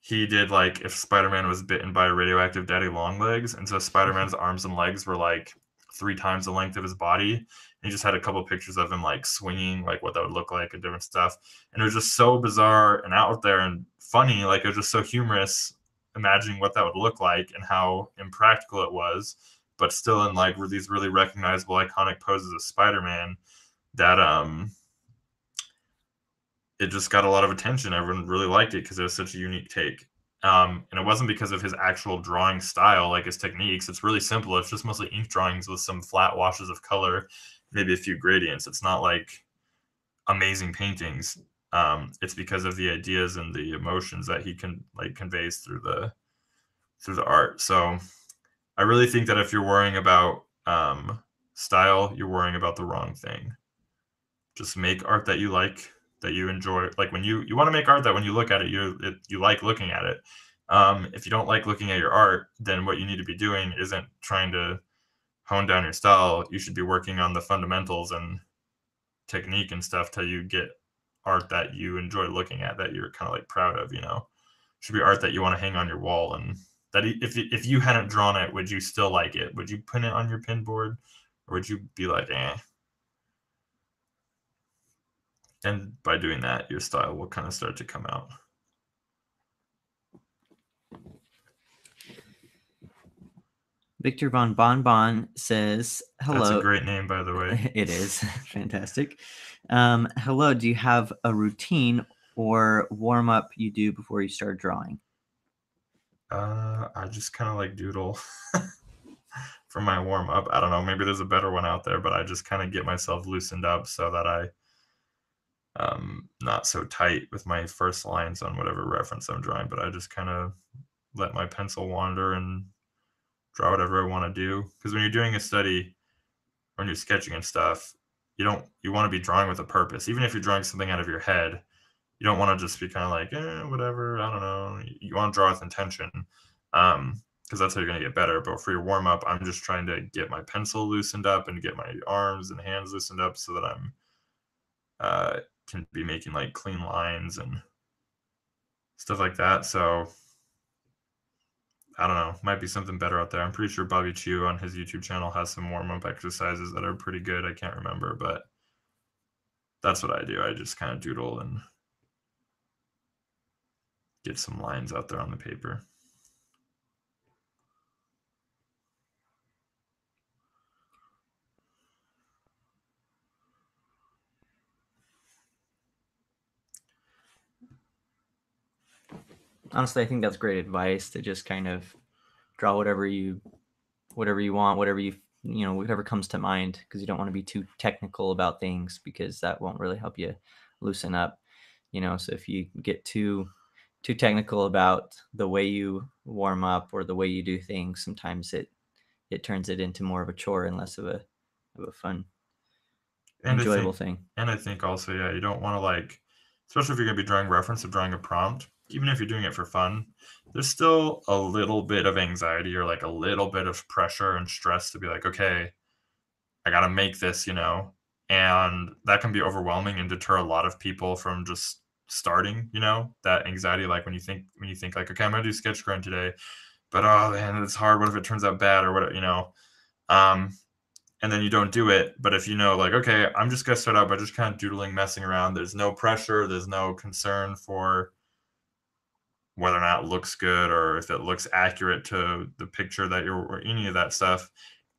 he did like if Spider-Man was bitten by a radioactive daddy long legs, and so Spider-Man's arms and legs were like three times the length of his body, and he just had a couple of pictures of him like swinging, like what that would look like and different stuff. And it was just so bizarre and out there and funny. Like, it was just so humorous imagining what that would look like and how impractical it was, but still in like were these really recognizable iconic poses of Spider-Man that um it just got a lot of attention. Everyone really liked it because it was such a unique take, um and it wasn't because of his actual drawing style, like his techniques. It's really simple. It's just mostly ink drawings with some flat washes of color, maybe a few gradients. It's not like amazing paintings. Um, it's because of the ideas and the emotions that he can like conveys through the through the art. So I really think that if you're worrying about um, style, you're worrying about the wrong thing. Just make art that you like, that you enjoy. Like, when you you want to make art that when you look at it, you it, you like looking at it. Um, if you don't like looking at your art, then what you need to be doing isn't trying to hone down your style. You should be working on the fundamentals and technique and stuff till you get art that you enjoy looking at, that you're kind of like proud of, you know. It should be art that you want to hang on your wall, and that if if you hadn't drawn it, would you still like it? Would you pin it on your pin board, or would you be like, eh? And by doing that, your style will kind of start to come out. Victor Von Bon Bon says, hello. That's a great name, by the way. It is. Fantastic. Um, hello, do you have a routine or warm-up you do before you start drawing? Uh, I just kind of like doodle for my warm-up. I don't know. Maybe there's a better one out there, but I just kind of get myself loosened up so that I um not so tight with my first lines on whatever reference I'm drawing, but I just kind of let my pencil wander and draw whatever I want to do. Because when you're doing a study, when you're sketching and stuff, you don't you want to be drawing with a purpose. Even if you're drawing something out of your head, you don't want to just be kind of like, eh, whatever, I don't know. You want to draw with intention, um, because that's how you're going to get better. But for your warm-up, I'm just trying to get my pencil loosened up and get my arms and hands loosened up so that I'm uh, can be making like clean lines and stuff like that. So I don't know, might be something better out there. I'm pretty sure Bobby Chu on his YouTube channel has some warm-up exercises that are pretty good. I can't remember, but that's what I do. I just kind of doodle and get some lines out there on the paper. Honestly, I think that's great advice, to just kind of draw whatever you, whatever you want, whatever you, you know, whatever comes to mind, because you don't want to be too technical about things, because that won't really help you loosen up, you know. So if you get too, too technical about the way you warm up or the way you do things, sometimes it, it turns it into more of a chore and less of a, of a fun, and enjoyable think, thing. And I think also, yeah, you don't want to like, especially if you're going to be drawing reference or drawing a prompt, even if you're doing it for fun, there's still a little bit of anxiety or like a little bit of pressure and stress to be like, okay, I got to make this, you know, and that can be overwhelming and deter a lot of people from just starting, you know, that anxiety. Like when you think, when you think like, okay, I'm going to do SketchGrind today, but oh man, it's hard. What if it turns out bad or what, you know? Um, and then you don't do it. But if you know, like, okay, I'm just going to start out by just kind of doodling, messing around. There's no pressure. There's no concern for whether or not it looks good or if it looks accurate to the picture that you're, or any of that stuff.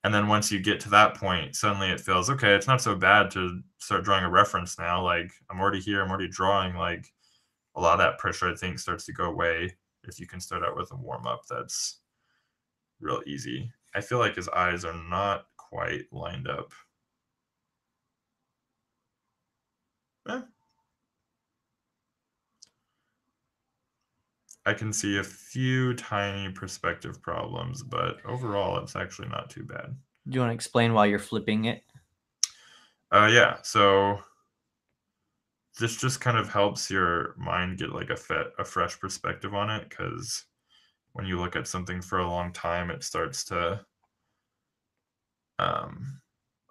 And then once you get to that point, suddenly it feels, okay, it's not so bad to start drawing a reference now. Like, I'm already here. I'm already drawing. Like, a lot of that pressure, I think, starts to go away if you can start out with a warm-up that's real easy. I feel like his eyes are not quite lined up. Eh. I can see a few tiny perspective problems, but overall it's actually not too bad. Do you want to explain why you're flipping it? Uh, yeah, so this just kind of helps your mind get like a, fit, a fresh perspective on it, because when you look at something for a long time, it starts to, um,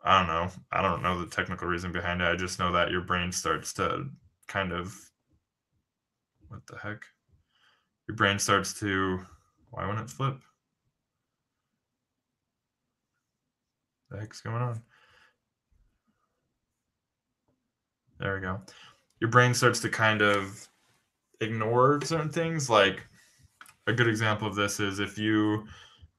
I don't know. I don't know the technical reason behind it. I just know that your brain starts to kind of, what the heck? Your brain starts to, why wouldn't it flip? What the heck's going on? There we go. Your brain starts to kind of ignore certain things. Like, a good example of this is if you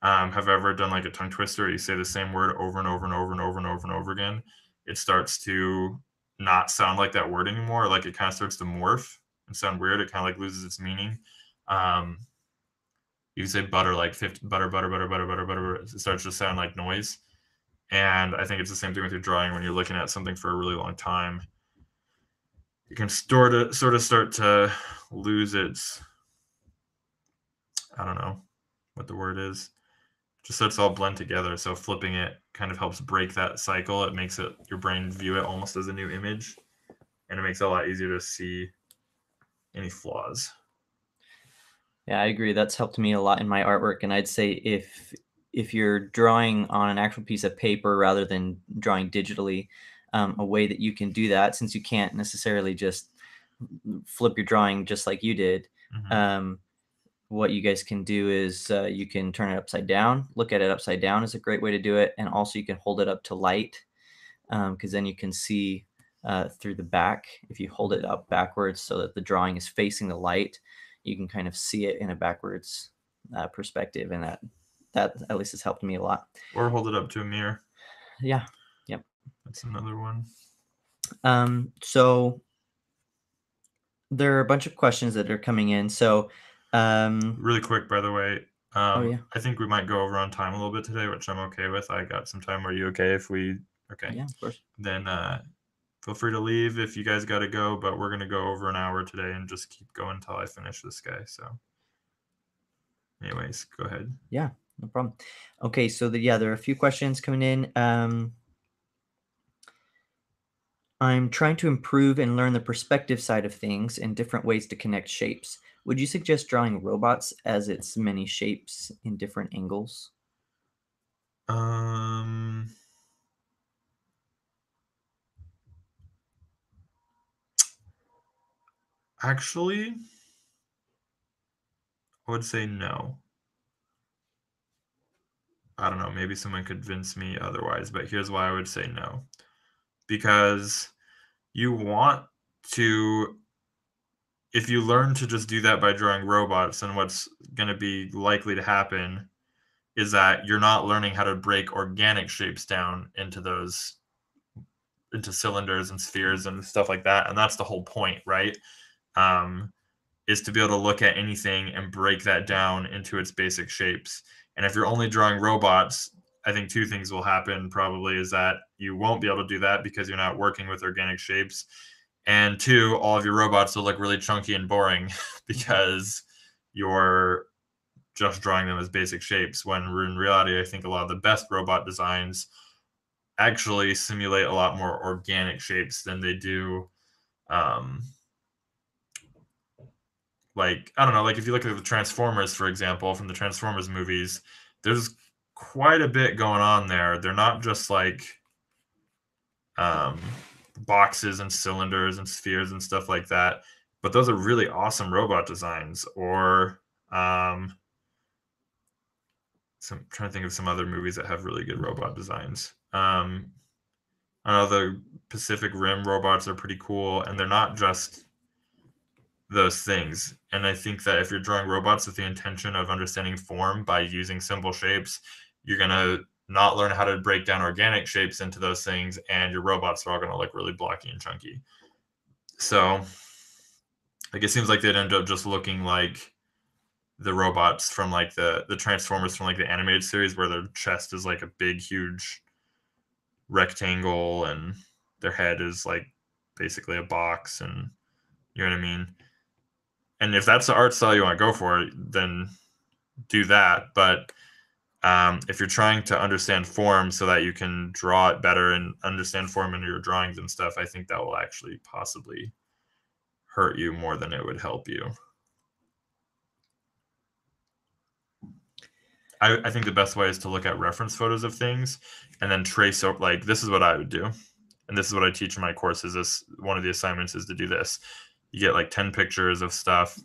um, have ever done like a tongue twister, you say the same word over and over and over and over and over and over again, it starts to not sound like that word anymore. Like, it kind of starts to morph and sound weird. It kind of like loses its meaning. Um, you say butter, like fifty, butter, butter, butter, butter, butter, butter. It starts to sound like noise. And I think it's the same thing with your drawing. When you're looking at something for a really long time, you can sort of sort of start to lose its, I don't know what the word is, just so it's all blend together. So flipping it kind of helps break that cycle. It makes it, your brain view it almost as a new image, and it makes it a lot easier to see any flaws. Yeah, I agree. That's helped me a lot in my artwork. And I'd say if if you're drawing on an actual piece of paper rather than drawing digitally, um, a way that you can do that, since you can't necessarily just flip your drawing just like you did, mm-hmm. um, what you guys can do is uh, you can turn it upside down. Look at it upside down is a great way to do it. And also you can hold it up to light, um, because then you can see uh, through the back. If you hold it up backwards so that the drawing is facing the light, you can kind of see it in a backwards uh, perspective, and that that at least has helped me a lot. Or hold it up to a mirror. Yeah. Yep. That's another one. Um, so there are a bunch of questions that are coming in. So um, really quick, by the way, um, oh, yeah. I think we might go over on time a little bit today, which I'm okay with. I got some time. Are you okay if we? Okay. Yeah, of course. Then uh, feel free to leave if you guys got to go, but we're going to go over an hour today and just keep going until I finish this guy. So anyways, go ahead. Yeah, no problem. Okay. So the, yeah, there are a few questions coming in. Um, I'm trying to improve and learn the perspective side of things and different ways to connect shapes. Would you suggest drawing robots as it's many shapes in different angles? Um, Actually, I would say no. I don't know. Maybe someone could convince me otherwise, but here's why I would say no. Because you want to, if you learn to just do that by drawing robots, then what's going to be likely to happen is that you're not learning how to break organic shapes down into those, into cylinders and spheres and stuff like that. And that's the whole point, right? Um, is to be able to look at anything and break that down into its basic shapes. And if you're only drawing robots, I think two things will happen probably, is that you won't be able to do that because you're not working with organic shapes. And two, all of your robots will look really chunky and boring because you're just drawing them as basic shapes. When in reality, I think a lot of the best robot designs actually simulate a lot more organic shapes than they do, um, like, I don't know, like if you look at the Transformers, for example, from the Transformers movies, there's quite a bit going on there. They're not just like um, boxes and cylinders and spheres and stuff like that. But those are really awesome robot designs. Or um, some trying to think of some other movies that have really good robot designs. Um, I know the Pacific Rim robots are pretty cool, and they're not just those things. And I think that if you're drawing robots with the intention of understanding form by using simple shapes, you're going to not learn how to break down organic shapes into those things, and your robots are all going to look really blocky and chunky. So like, it seems like they'd end up just looking like the robots from like the, the Transformers from like the animated series, where their chest is like a big, huge rectangle and their head is like basically a box, and you know what I mean? And if that's the art style you want to go for, then do that. But um, if you're trying to understand form so that you can draw it better and understand form in your drawings and stuff, I think that will actually possibly hurt you more than it would help you. I, I think the best way is to look at reference photos of things and then trace out, like, this is what I would do. And this is what I teach in my courses. This, one of the assignments is to do this. You get like ten pictures of stuff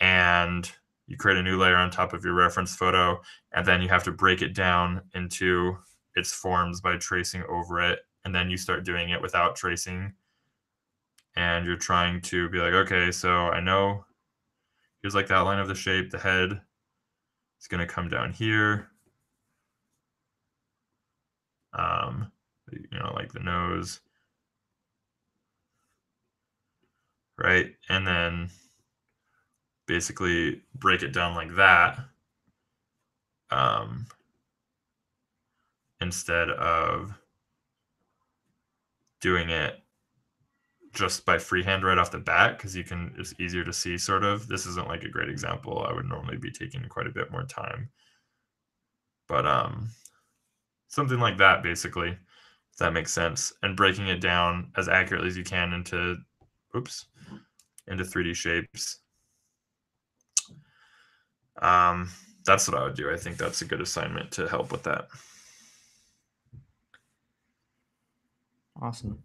and you create a new layer on top of your reference photo. And then you have to break it down into its forms by tracing over it. And then you start doing it without tracing. And you're trying to be like, okay, so I know here's like the outline of the shape, the head. It's going to come down here, um, you know, like the nose, right? And then basically break it down like that, um, instead of doing it just by freehand right off the bat, because you can, it's easier to see sort of. This isn't like a great example. I would normally be taking quite a bit more time. But um, something like that, basically, if that makes sense. And breaking it down as accurately as you can into, oops, into three D shapes. Um, that's what I would do. I think that's a good assignment to help with that. Awesome.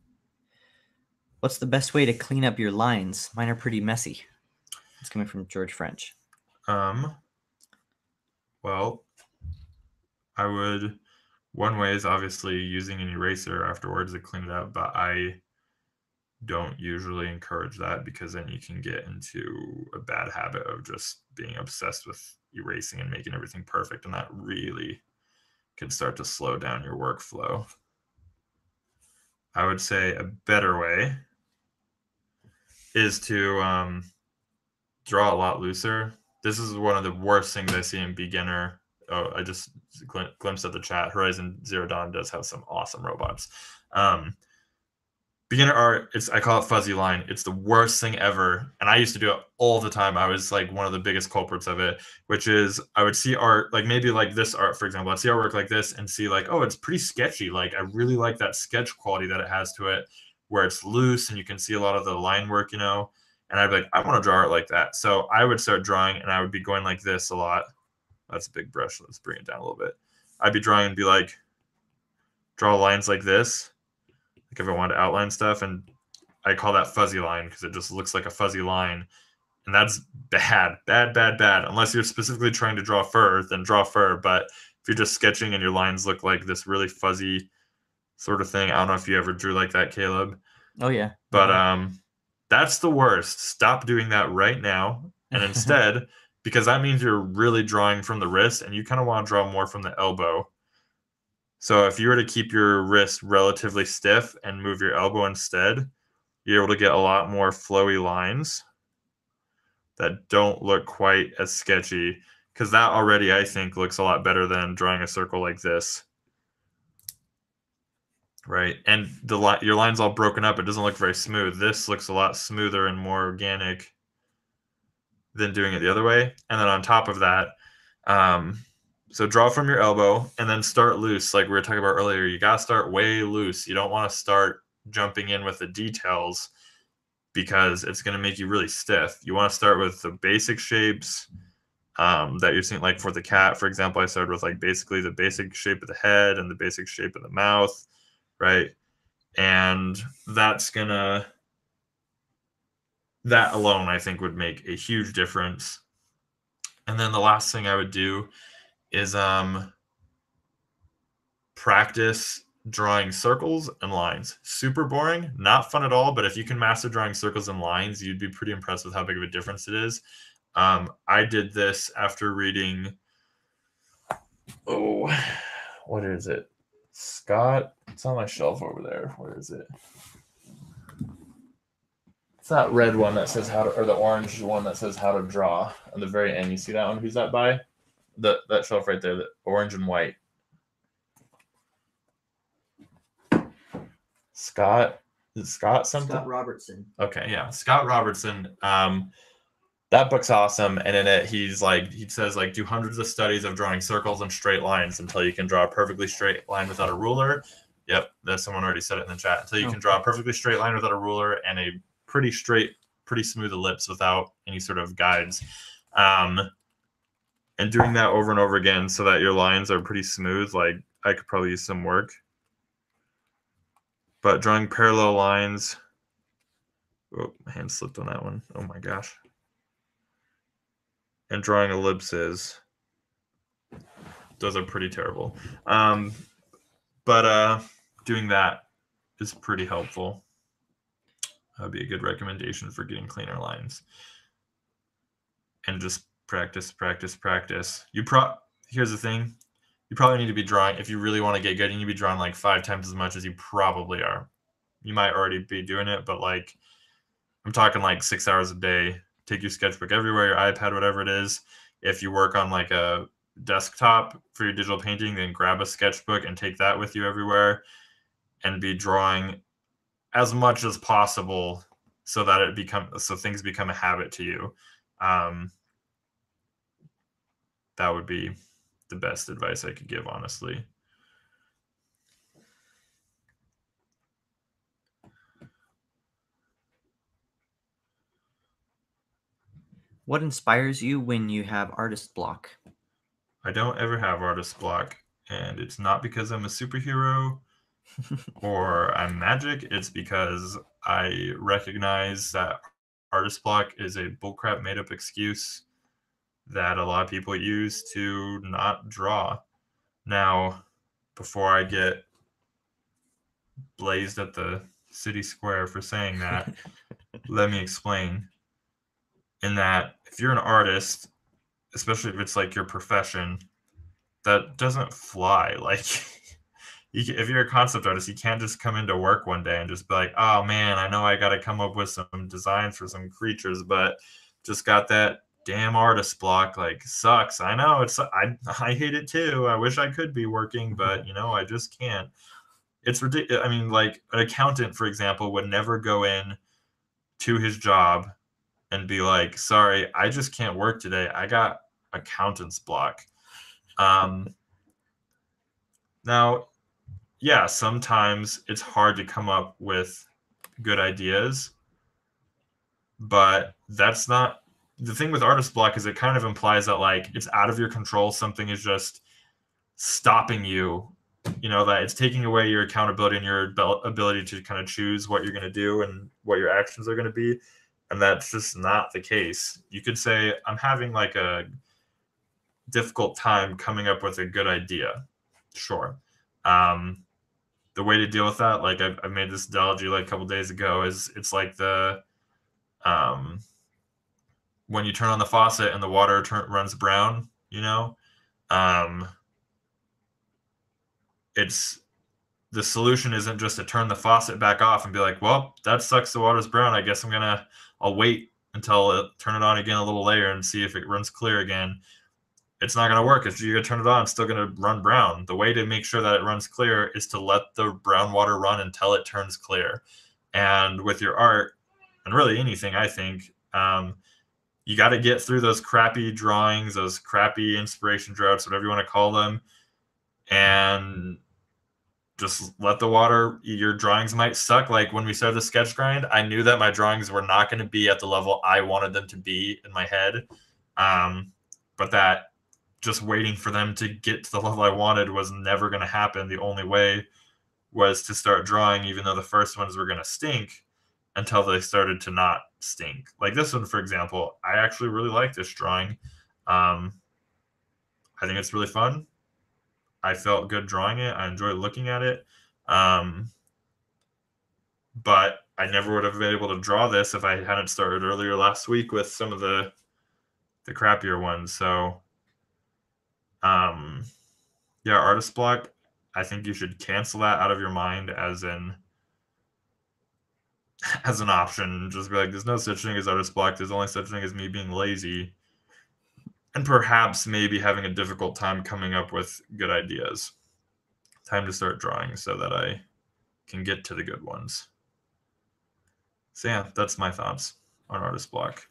What's the best way to clean up your lines? Mine are pretty messy. It's coming from George French. Um, well, I would, one way is obviously using an eraser afterwards to clean it up, but I don't usually encourage that, because then you can get into a bad habit of just being obsessed with erasing and making everything perfect, and that really can start to slow down your workflow. I would say a better way is to um, draw a lot looser. This is one of the worst things I see in beginner. Oh, I just glim glimpsed at the chat. Horizon Zero Dawn does have some awesome robots. Um, beginner art, it's, I call it fuzzy line. It's the worst thing ever. And I used to do it all the time. I was like one of the biggest culprits of it, which is I would see art, like maybe like this art, for example. I'd see artwork like this and see like, oh, it's pretty sketchy. Like I really like that sketch quality that it has to it, where it's loose and you can see a lot of the line work, you know. And I'd be like, I want to draw art like that. So I would start drawing and I would be going like this a lot. That's a big brush. Let's bring it down a little bit. I'd be drawing and be like, draw lines like this. Like if I wanted to outline stuff, and I call that fuzzy line because it just looks like a fuzzy line, and that's bad, bad, bad, bad. Unless you're specifically trying to draw fur, then draw fur. But if you're just sketching and your lines look like this really fuzzy sort of thing, I don't know if you ever drew like that, Caleb. Oh yeah. But um, that's the worst. Stop doing that right now. And instead, because that means you're really drawing from the wrist, and you kind of want to draw more from the elbow. So if you were to keep your wrist relatively stiff and move your elbow instead, you're able to get a lot more flowy lines that don't look quite as sketchy, because that already, I think, looks a lot better than drawing a circle like this. Right? And the li your line's all broken up. It doesn't look very smooth. This looks a lot smoother and more organic than doing it the other way. And then on top of that, um, so draw from your elbow and then start loose. Like we were talking about earlier, you got to start way loose. You don't want to start jumping in with the details, because it's going to make you really stiff. You want to start with the basic shapes um, that you're seeing. Like for the cat, for example, I started with like basically the basic shape of the head and the basic shape of the mouth, right? And that's going to, that alone I think would make a huge difference. And then the last thing I would do is um practice drawing circles and lines. Super boring, not fun at all, but if you can master drawing circles and lines, you'd be pretty impressed with how big of a difference it is. Um, I did this after reading, oh, what is it? Scott, it's on my shelf over there. Where is it? It's that red one that says how to, or the orange one that says how to draw. On the very end, you see that one? Who's that by? The, that shelf right there, the orange and white. Scott, is Scott something? Scott Robertson. Okay, yeah, Scott Robertson. Um, that book's awesome, and in it, he's like, he says like, do hundreds of studies of drawing circles and straight lines until you can draw a perfectly straight line without a ruler. Yep, that someone already said it in the chat. Until you oh. can draw a perfectly straight line without a ruler and a pretty straight, pretty smooth ellipse without any sort of guides. Um, and doing that over and over again so that your lines are pretty smooth. Like I could probably use some work. But drawing parallel lines, oh, my hand slipped on that one. Oh my gosh. And drawing ellipses, those are pretty terrible. Um, but uh, doing that is pretty helpful. That would be a good recommendation for getting cleaner lines. And just practice, practice, practice. You pro Here's the thing. You probably need to be drawing, if you really want to get good, you need to be drawing like five times as much as you probably are. You might already be doing it, but like, I'm talking like six hours a day. Take your sketchbook everywhere, your iPad, whatever it is. If you work on like a desktop for your digital painting, then grab a sketchbook and take that with you everywhere and be drawing as much as possible so that it becomes, so things become a habit to you. Um, that would be the best advice I could give, honestly. What inspires you when you have artist block? I don't ever have artist block, and it's not because I'm a superhero or I'm magic. It's because I recognize that artist block is a bullcrap made-up excuse that a lot of people use to not draw. Now, before I get blazed at the city square for saying that, let me explain. In that, if you're an artist, especially if it's like your profession, that doesn't fly. Like, you can, if you're a concept artist, you can't just come into work one day and just be like, oh man, I know I got to come up with some designs for some creatures, but just got that damn artist block, like, sucks. I know it's, I, I hate it too. I wish I could be working, but you know, I just can't. It's ridiculous. I mean, like an accountant, for example, would never go in to his job and be like, sorry, I just can't work today. I got accountant's block. Um, now, yeah, sometimes it's hard to come up with good ideas, but that's not, the thing with artist block is it kind of implies that like it's out of your control. Something is just stopping you, you know, that it's taking away your accountability and your ability to kind of choose what you're going to do and what your actions are going to be. And that's just not the case. You could say, I'm having like a difficult time coming up with a good idea. Sure. Um, the way to deal with that, like I've, I made this analogy like a couple days ago, is it's like the, um, when you turn on the faucet and the water turn, runs brown, you know, um, it's the solution isn't just to turn the faucet back off and be like, well, that sucks. The water's brown. I guess I'm going to, I'll wait until it, turn it on again a little later and see if it runs clear again. It's not going to work. If you're going to turn it on, it's still going to run brown. The way to make sure that it runs clear is to let the brown water run until it turns clear. And with your art and really anything, I think, um, you got to get through those crappy drawings, those crappy inspiration droughts, whatever you want to call them, and just let the water, your drawings might suck. Like when we started the sketch grind, I knew that my drawings were not going to be at the level I wanted them to be in my head. Um, but that just waiting for them to get to the level I wanted was never going to happen. The only way was to start drawing, even though the first ones were going to stink, until they started to not stink. Like this one, for example, I actually really like this drawing. Um, I think it's really fun. I felt good drawing it. I enjoyed looking at it. Um, but I never would have been able to draw this if I hadn't started earlier last week with some of the the crappier ones. So, um, yeah, artist block. I think you should cancel that out of your mind as in as an option. Just be like, there's no such thing as artist block. There's only such thing as me being lazy. And perhaps maybe having a difficult time coming up with good ideas. Time to start drawing so that I can get to the good ones. So yeah, that's my thoughts on artist block.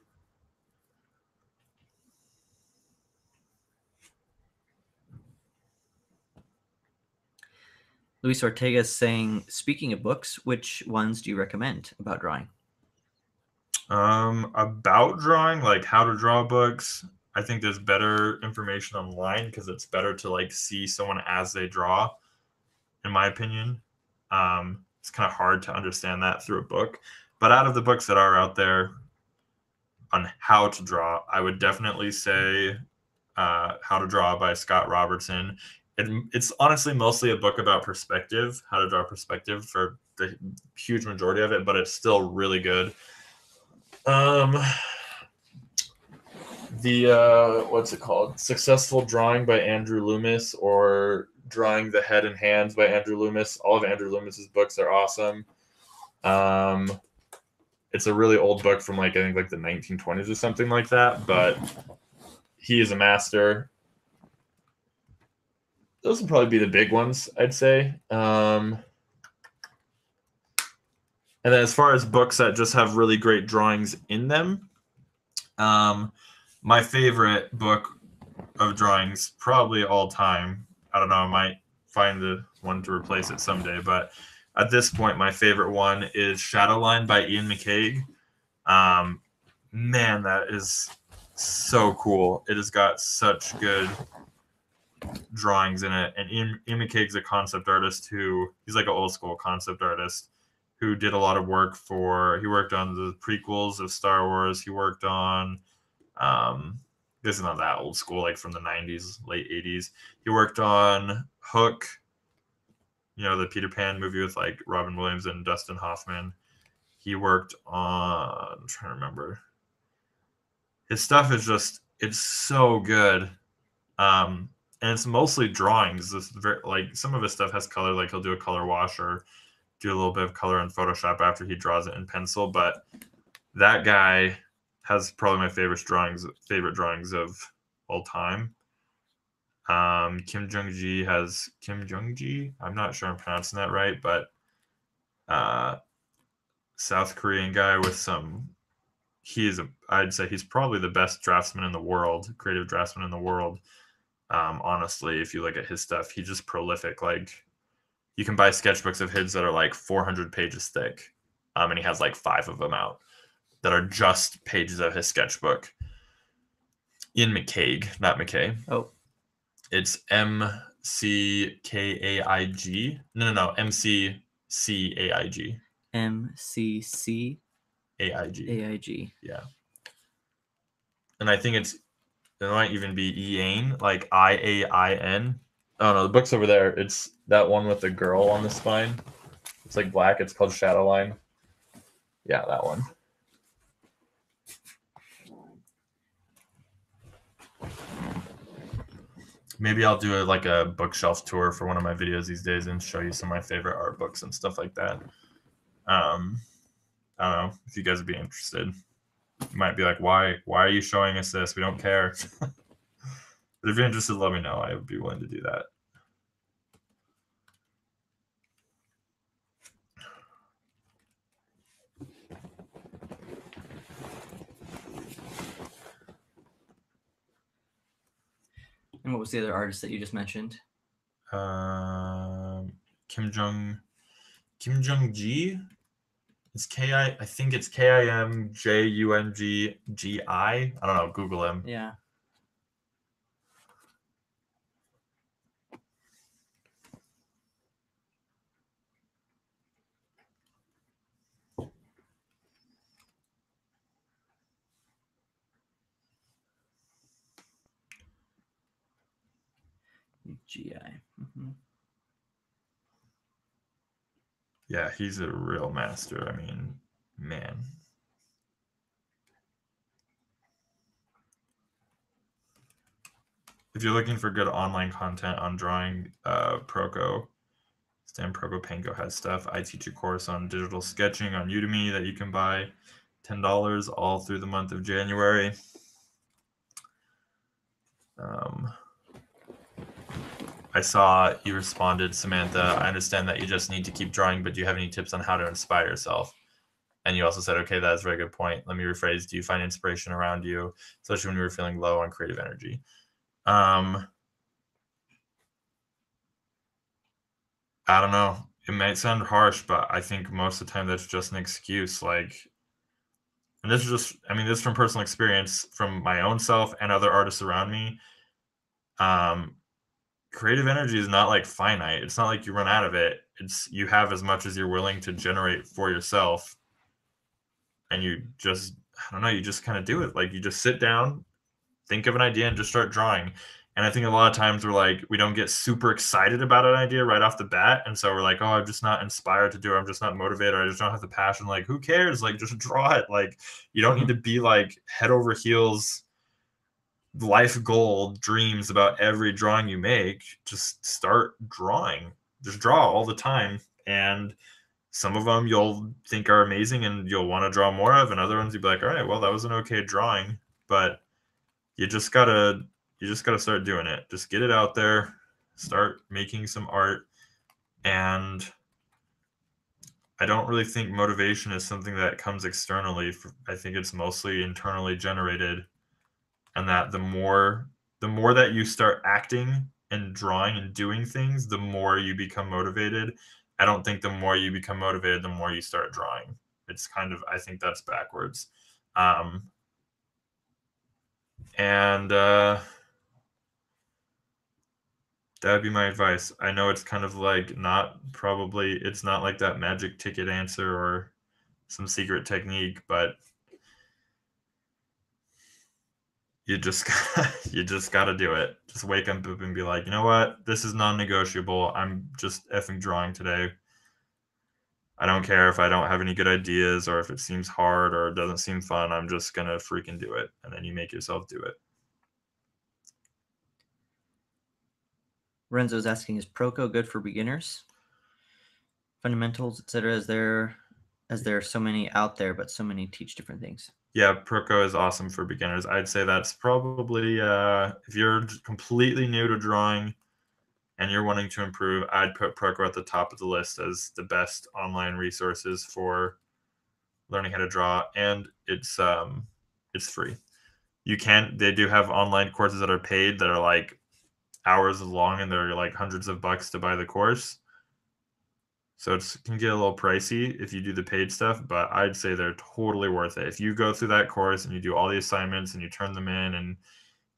Luis Ortega is saying, speaking of books, which ones do you recommend about drawing? Um, about drawing, like how to draw books. I think there's better information online because it's better to like see someone as they draw, in my opinion. Um, it's kind of hard to understand that through a book. But out of the books that are out there on how to draw, I would definitely say uh, How to Draw by Scott Robertson. It, it's honestly mostly a book about perspective, how to draw perspective for the huge majority of it, but it's still really good. Um... The, uh, what's it called? Successful Drawing by Andrew Loomis, or Drawing the Head and Hands by Andrew Loomis. All of Andrew Loomis's books are awesome. Um, it's a really old book from like, I think like the nineteen twenties or something like that, but he is a master. Those would probably be the big ones, I'd say. Um, and then as far as books that just have really great drawings in them, um, my favorite book of drawings, probably all time. I don't know, I might find the one to replace it someday, but at this point, my favorite one is Shadowline by Iain McCaig. Um, man, that is so cool. It has got such good drawings in it. And Iain, Iain McCaig's a concept artist who, he's like an old school concept artist who did a lot of work for, he worked on the prequels of Star Wars. He worked on, Um, this is not that old school, like from the nineties, late eighties. He worked on Hook, you know, the Peter Pan movie with like Robin Williams and Dustin Hoffman. He worked on, I'm trying to remember. His stuff is just, it's so good. Um, and it's mostly drawings. This very, like some of his stuff has color, like he'll do a color wash or do a little bit of color in Photoshop after he draws it in pencil. But that guy has probably my favorite drawings, favorite drawings of all time. Um, Kim Jung-ji has Kim Jung-ji. I'm not sure I'm pronouncing that right, but uh, South Korean guy with some. He is a. I'd say he's probably the best draftsman in the world, creative draftsman in the world. Um, honestly, if you look at his stuff, he's just prolific. Like, you can buy sketchbooks of his that are like four hundred pages thick, um, and he has like five of them out that are just pages of his sketchbook. Iain McCaig, not McKay. Oh. It's M C K A I G. No, no, no. M C C A I G. M C C A I G. A I G. Yeah. And I think it's, it might even be Iain, like I A I N. Oh, no, the book's over there. It's that one with the girl on the spine. It's like black. It's called Shadowline. Yeah, that one. Maybe I'll do a, like a bookshelf tour for one of my videos these days and show you some of my favorite art books and stuff like that. Um, I don't know if you guys would be interested. You might be like, why, why are you showing us this? We don't care. But if you're interested, let me know. I would be willing to do that. And what was the other artist that you just mentioned? Uh, Kim Jung, Kim Jung-ji. It's K I. I think it's K I M J U N G G I. I don't know. Google him. Yeah. G I. Mm-hmm. Yeah, he's a real master. I mean, man. If you're looking for good online content on drawing, uh, Proko, Stan Proko Panko has stuff. I teach a course on digital sketching on Udemy that you can buy ten dollars all through the month of January. Um, I saw you responded, Samantha, I understand that you just need to keep drawing, but do you have any tips on how to inspire yourself? And you also said, okay, that's a very good point. Let me rephrase. Do you find inspiration around you, especially when you were feeling low on creative energy? Um, I don't know. It might sound harsh, but I think most of the time that's just an excuse. Like, and this is just, I mean, this is from personal experience from my own self and other artists around me. Um, creative energy is not like finite. It's not like you run out of it. It's you have as much as you're willing to generate for yourself. And you just, I don't know, you just kind of do it. Like you just sit down, think of an idea and just start drawing. And I think a lot of times we're like, we don't get super excited about an idea right off the bat. And so we're like, oh, I'm just not inspired to do it. I'm just not motivated. Or I just don't have the passion. Like, who cares? Like, just draw it. Like, you don't need to be like head over heels, life goal dreams about every drawing you make. Just start drawing. Just draw all the time. And some of them you'll think are amazing and you'll want to draw more of. And other ones you'll be like, all right, well, that was an okay drawing. But you just got to... You just got to start doing it. Just get it out there, start making some art. And I don't really think motivation is something that comes externally. I think it's mostly internally generated. And that the more, the more that you start acting and drawing and doing things, the more you become motivated. I don't think the more you become motivated, the more you start drawing. It's kind of, I think that's backwards. Um, and, uh, that would be my advice. I know it's kind of like not probably, it's not like that magic ticket answer or some secret technique, but you just, you just got to do it. Just wake up and be like, you know what? This is non-negotiable. I'm just effing drawing today. I don't care if I don't have any good ideas or if it seems hard or it doesn't seem fun. I'm just going to freaking do it. And then you make yourself do it. Renzo's asking, is Proko good for beginners? Fundamentals, et cetera, as there, as there are so many out there, but so many teach different things. Yeah, Proko is awesome for beginners. I'd say that's probably, uh, if you're completely new to drawing and you're wanting to improve, I'd put Proko at the top of the list as the best online resources for learning how to draw. And it's um, it's free. You can, they do have online courses that are paid that are like, hours long and they're like hundreds of bucks to buy the course. So it can get a little pricey if you do the paid stuff, but I'd say they're totally worth it. If you go through that course and you do all the assignments and you turn them in and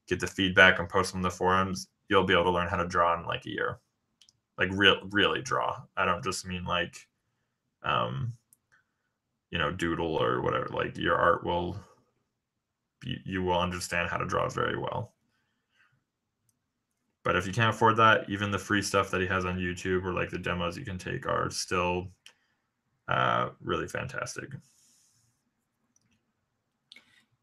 get the feedback and post them in the forums, you'll be able to learn how to draw in like a year. Like real, really draw. I don't just mean like, um, you know, doodle or whatever. Like your art will, you, you will understand how to draw very well. But if you can't afford that, even the free stuff that he has on YouTube or like the demos you can take are still uh, really fantastic.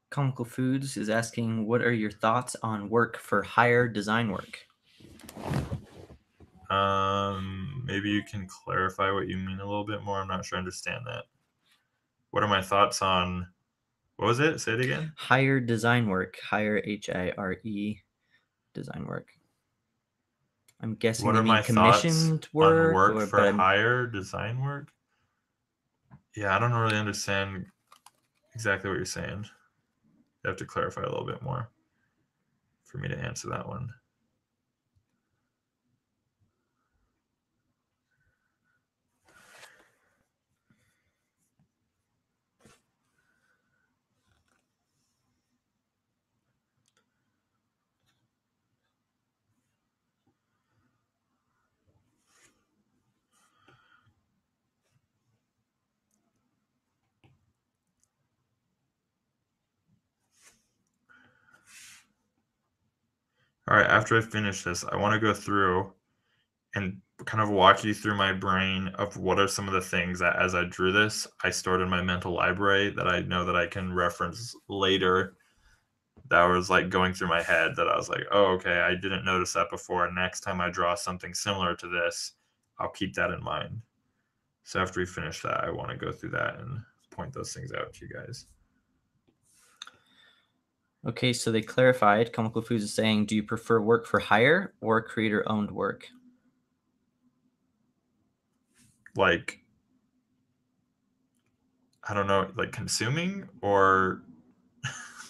Comical Foods is asking, what are your thoughts on work for hire design work? Um, maybe you can clarify what you mean a little bit more. I'm not sure I understand that. What are my thoughts on, what was it? Say it again. Hire design work. Hire, H I R E, design work. I'm guessing what are my commissioned thoughts work, on work or, for hire design work? Yeah, I don't really understand exactly what you're saying. You have to clarify a little bit more for me to answer that one. All all right, after I finish this, I want to go through and kind of walk you through my brain of what are some of the things that as I drew this, I stored in my mental library that I know that I can reference later. That was like going through my head that I was like, oh, okay, I didn't notice that before. Next time I draw something similar to this, I'll keep that in mind. So after we finish that, I want to go through that and point those things out to you guys. Okay, so they clarified. Comical Foods is saying, do you prefer work for hire or creator-owned work? Like, I don't know, like consuming or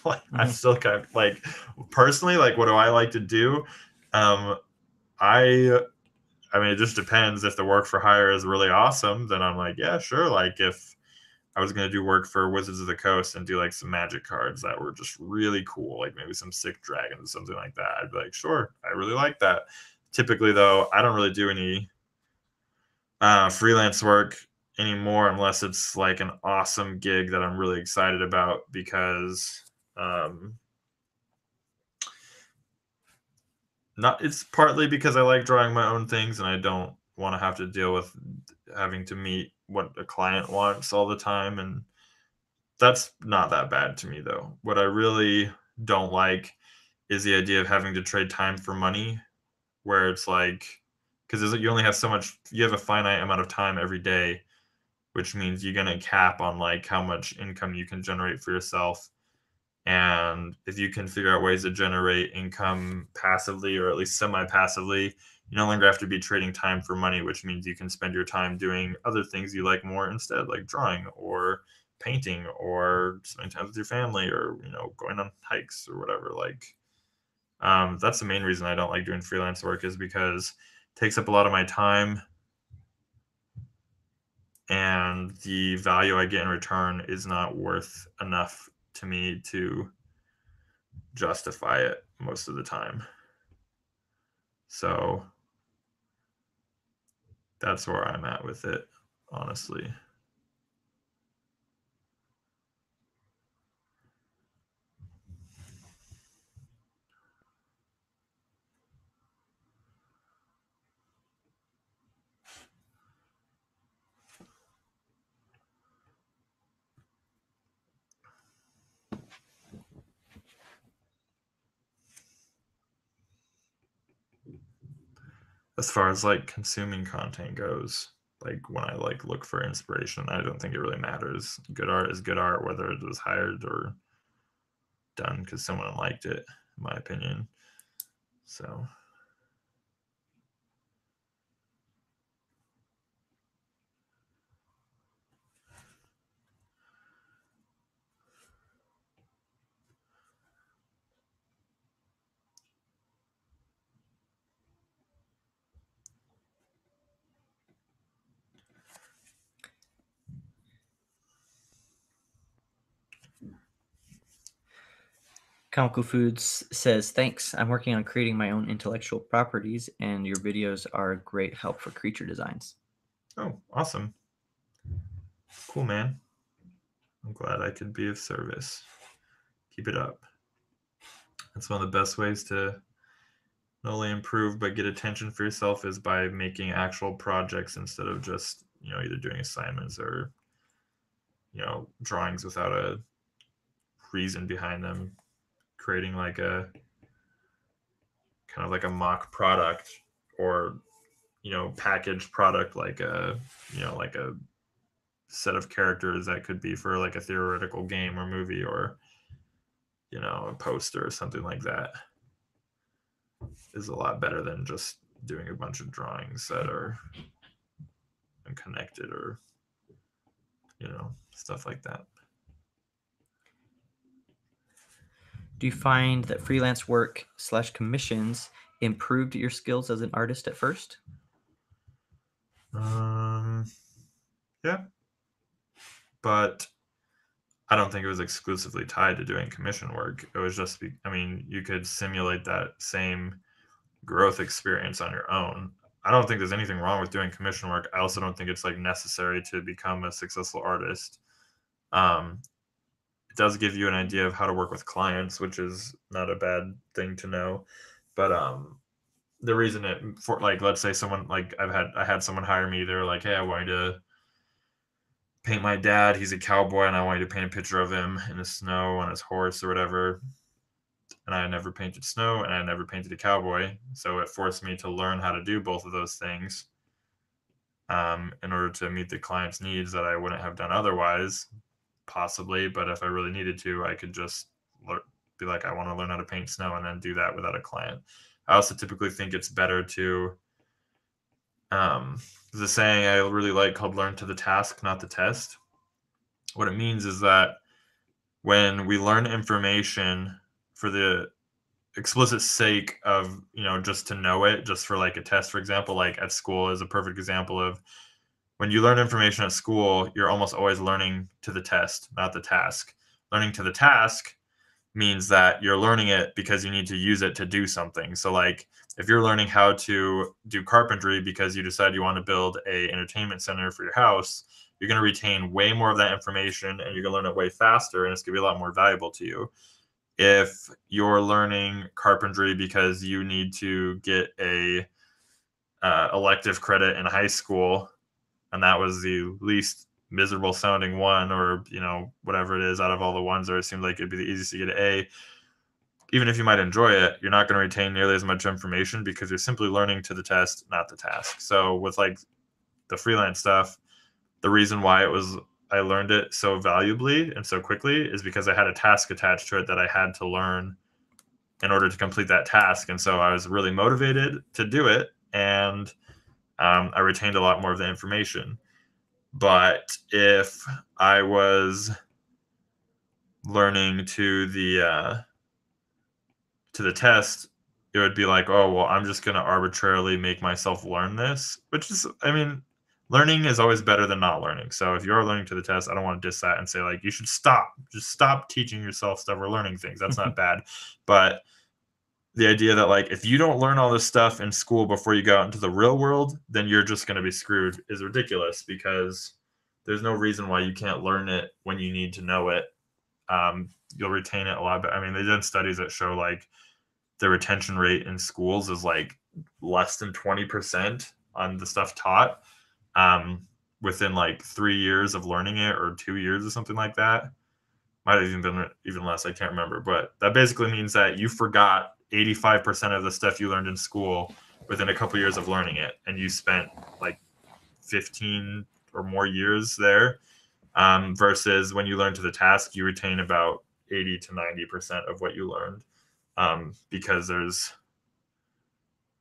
like, mm-hmm. I'm still kind of like, personally, like, what do I like to do? Um, I, I mean, it just depends. If the work for hire is really awesome, then I'm like, yeah, sure. Like if I was going to do work for Wizards of the Coast and do like some magic cards that were just really cool, like maybe some sick dragons or something like that, I'd be like, sure, I really like that. Typically though, I don't really do any uh, freelance work anymore unless it's like an awesome gig that I'm really excited about, because um, not, it's partly because I like drawing my own things and I don't want to have to deal with having to meet what a client wants all the time. And that's not that bad to me though. What I really don't like is the idea of having to trade time for money, where it's like, because you only have so much, you have a finite amount of time every day, which means you're going to cap on like how much income you can generate for yourself. And if you can figure out ways to generate income passively, or at least semi-passively, you no longer have to be trading time for money, which means you can spend your time doing other things you like more instead, like drawing or painting or spending time with your family, or, you know, going on hikes or whatever. Like, um, that's the main reason I don't like doing freelance work, is because it takes up a lot of my time, and the value I get in return is not worth enough to me to justify it most of the time. So that's where I'm at with it, honestly. As far as like consuming content goes, like when I like look for inspiration, I don't think it really matters. Good art is good art, whether it was hired or done because someone liked it, in my opinion. So. Comical Foods says, thanks. I'm working on creating my own intellectual properties, and your videos are a great help for creature designs. Oh, awesome. Cool, man. I'm glad I could be of service. Keep it up. That's one of the best ways to not only improve, but get attention for yourself, is by making actual projects instead of just, you know, either doing assignments or, you know, drawings without a reason behind them. Creating like a kind of like a mock product, or, you know, packaged product, like a, you know, like a set of characters that could be for like a theoretical game or movie, or, you know, a poster or something like that, is a lot better than just doing a bunch of drawings that are unconnected or, you know, stuff like that. Do you find that freelance work slash commissions improved your skills as an artist at first? Um, yeah, but I don't think it was exclusively tied to doing commission work. It was just, I mean, you could simulate that same growth experience on your own. I don't think there's anything wrong with doing commission work. I also don't think it's like necessary to become a successful artist. Um, Does give you an idea of how to work with clients, which is not a bad thing to know, But um, the reason it for like, let's say someone like I've had, I had someone hire me. They're like, hey, I want you to paint my dad. He's a cowboy, and I want you to paint a picture of him in the snow on his horse or whatever. And I never painted snow, and I never painted a cowboy. So it forced me to learn how to do both of those things um, in order to meet the client's needs that I wouldn't have done otherwise, possibly. But if I really needed to, I could just be like, I want to learn how to paint snow, and then do that without a client. I also typically think it's better to, um, there's a saying I really like called learn to the task, not the test. What it means is that when we learn information for the explicit sake of, you know, just to know it, just for like a test, for example, like at school is a perfect example of when you learn information at school, you're almost always learning to the test, not the task. Learning to the task means that you're learning it because you need to use it to do something. So like if you're learning how to do carpentry because you decide you want to build a entertainment center for your house, you're going to retain way more of that information, and you're going to learn it way faster, and it's going to be a lot more valuable to you. If you're learning carpentry because you need to get a uh, elective credit in high school, and that was the least miserable sounding one, or, you know, whatever it is out of all the ones, or it seemed like it'd be the easiest to get an A, even if you might enjoy it, you're not going to retain nearly as much information because you're simply learning to the test, not the task. So with like the freelance stuff, the reason why it was I learned it so valuably and so quickly is because I had a task attached to it that I had to learn in order to complete that task. And so I was really motivated to do it, and um, I retained a lot more of the information. But if I was learning to the uh, to the test, it would be like, oh, well, I'm just going to arbitrarily make myself learn this, which is, I mean, learning is always better than not learning. So if you're learning to the test, I don't want to diss that and say, like, you should stop. Just stop teaching yourself stuff or learning things. That's not bad. But the idea that, like, if you don't learn all this stuff in school before you go out into the real world, then you're just going to be screwed is ridiculous, because there's no reason why you can't learn it when you need to know it. Um, you'll retain it a lot better. I mean, they've done studies that show, like, the retention rate in schools is, like, less than twenty percent on the stuff taught. Um, within like three years of learning it, or two years or something like that. Might have even been even less, I can't remember. But that basically means that you forgot eighty-five percent of the stuff you learned in school within a couple years of learning it. And you spent like fifteen or more years there, um, versus when you learn to the task, you retain about eighty to ninety percent of what you learned, um, because there's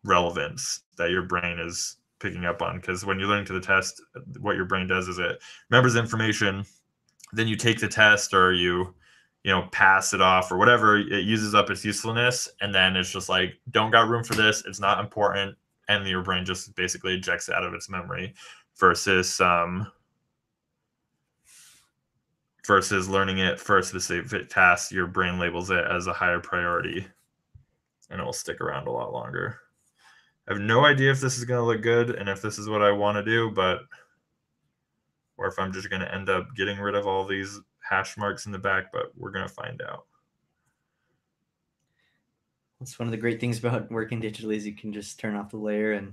relevance that your brain is picking up on. Because when you're learning to the test, what your brain does is it remembers information, then you take the test, or you you know pass it off or whatever, it uses up its usefulness, and then it's just like, don't got room for this, it's not important, and your brain just basically ejects it out of its memory. Versus um versus learning it first, the specific task, your brain labels it as a higher priority, and it will stick around a lot longer. I have no idea if this is going to look good and if this is what I want to do, but, or if I'm just going to end up getting rid of all these hash marks in the back, but we're going to find out. That's one of the great things about working digitally, is you can just turn off the layer and...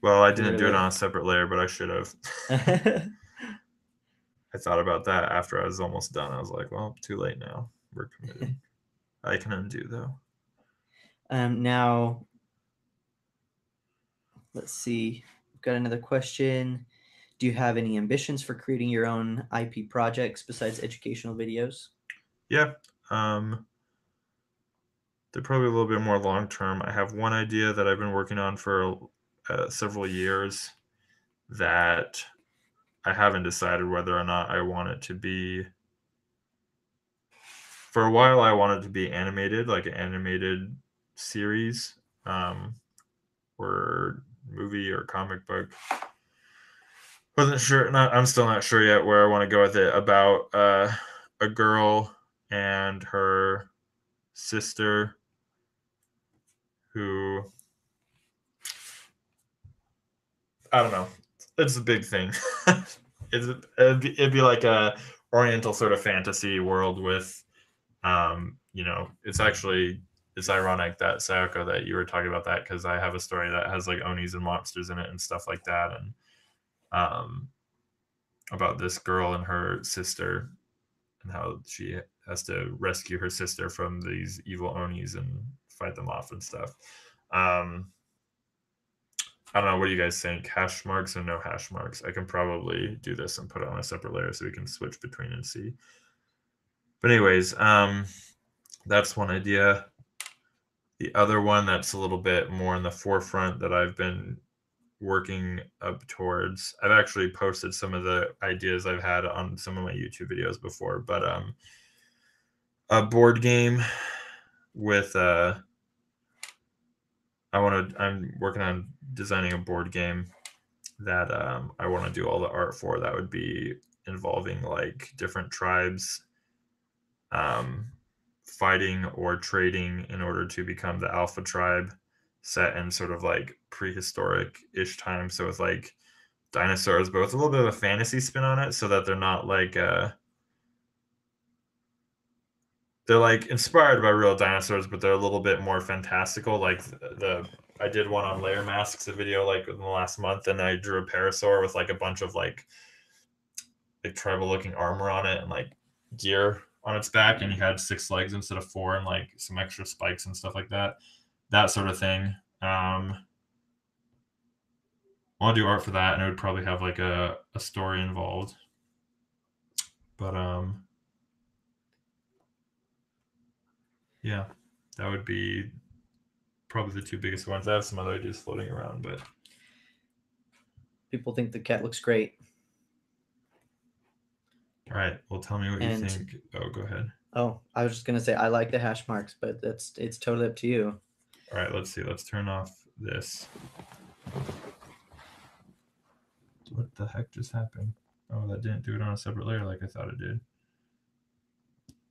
Well, I didn't do it on a separate layer, but I should have. I thought about that after I was almost done. I was like, well, too late now. We're committed. I can undo, though. Um, now... Let's see, we've got another question. Do you have any ambitions for creating your own I P projects besides educational videos? Yeah, um, they're probably a little bit more long-term. I have one idea that I've been working on for uh, several years that I haven't decided whether or not I want it to be. For a while, I wanted to be animated, like an animated series, um, or movie or comic book. Wasn't sure, not, I'm still not sure yet where I want to go with it, about uh, a girl and her sister who, I don't know, it's a big thing. it's, it'd, be, it'd be like a oriental sort of fantasy world with, um, you know, it's actually it's ironic that Sayoko, that you were talking about that, because I have a story that has like Onis and monsters in it and stuff like that, and um, about this girl and her sister and how she has to rescue her sister from these evil Onis and fight them off and stuff. Um, I don't know. What do you guys think? Hash marks or no hash marks? I can probably do this and put it on a separate layer so we can switch between and see. But anyways, um, that's one idea. The other one that's a little bit more in the forefront that I've been working up towards, I've actually posted some of the ideas I've had on some of my YouTube videos before, but um, a board game with uh, I want to. I'm working on designing a board game that um, I want to do all the art for. That would be involving like different tribes um, fighting or trading in order to become the alpha tribe, set in sort of like prehistoric-ish time. So with like dinosaurs, but with a little bit of a fantasy spin on it, so that they're not like uh, they're like inspired by real dinosaurs, but they're a little bit more fantastical. Like the, the I did one on layer masks, a video like in the last month, and I drew a parasaur with like a bunch of like like tribal looking armor on it and like gear on its back, and you had six legs instead of four and like some extra spikes and stuff like that, that sort of thing. Um, I want to do art for that, and it would probably have like a, a story involved. But um. Yeah, that would be probably the two biggest ones. I have some other ideas floating around, but people think the cat looks great. All right. Well, tell me what and, you think. Oh, go ahead. Oh, I was just gonna say I like the hash marks, but that's it's totally up to you. All right. Let's see. Let's turn off this. What the heck just happened? Oh, that didn't do it on a separate layer like I thought it did.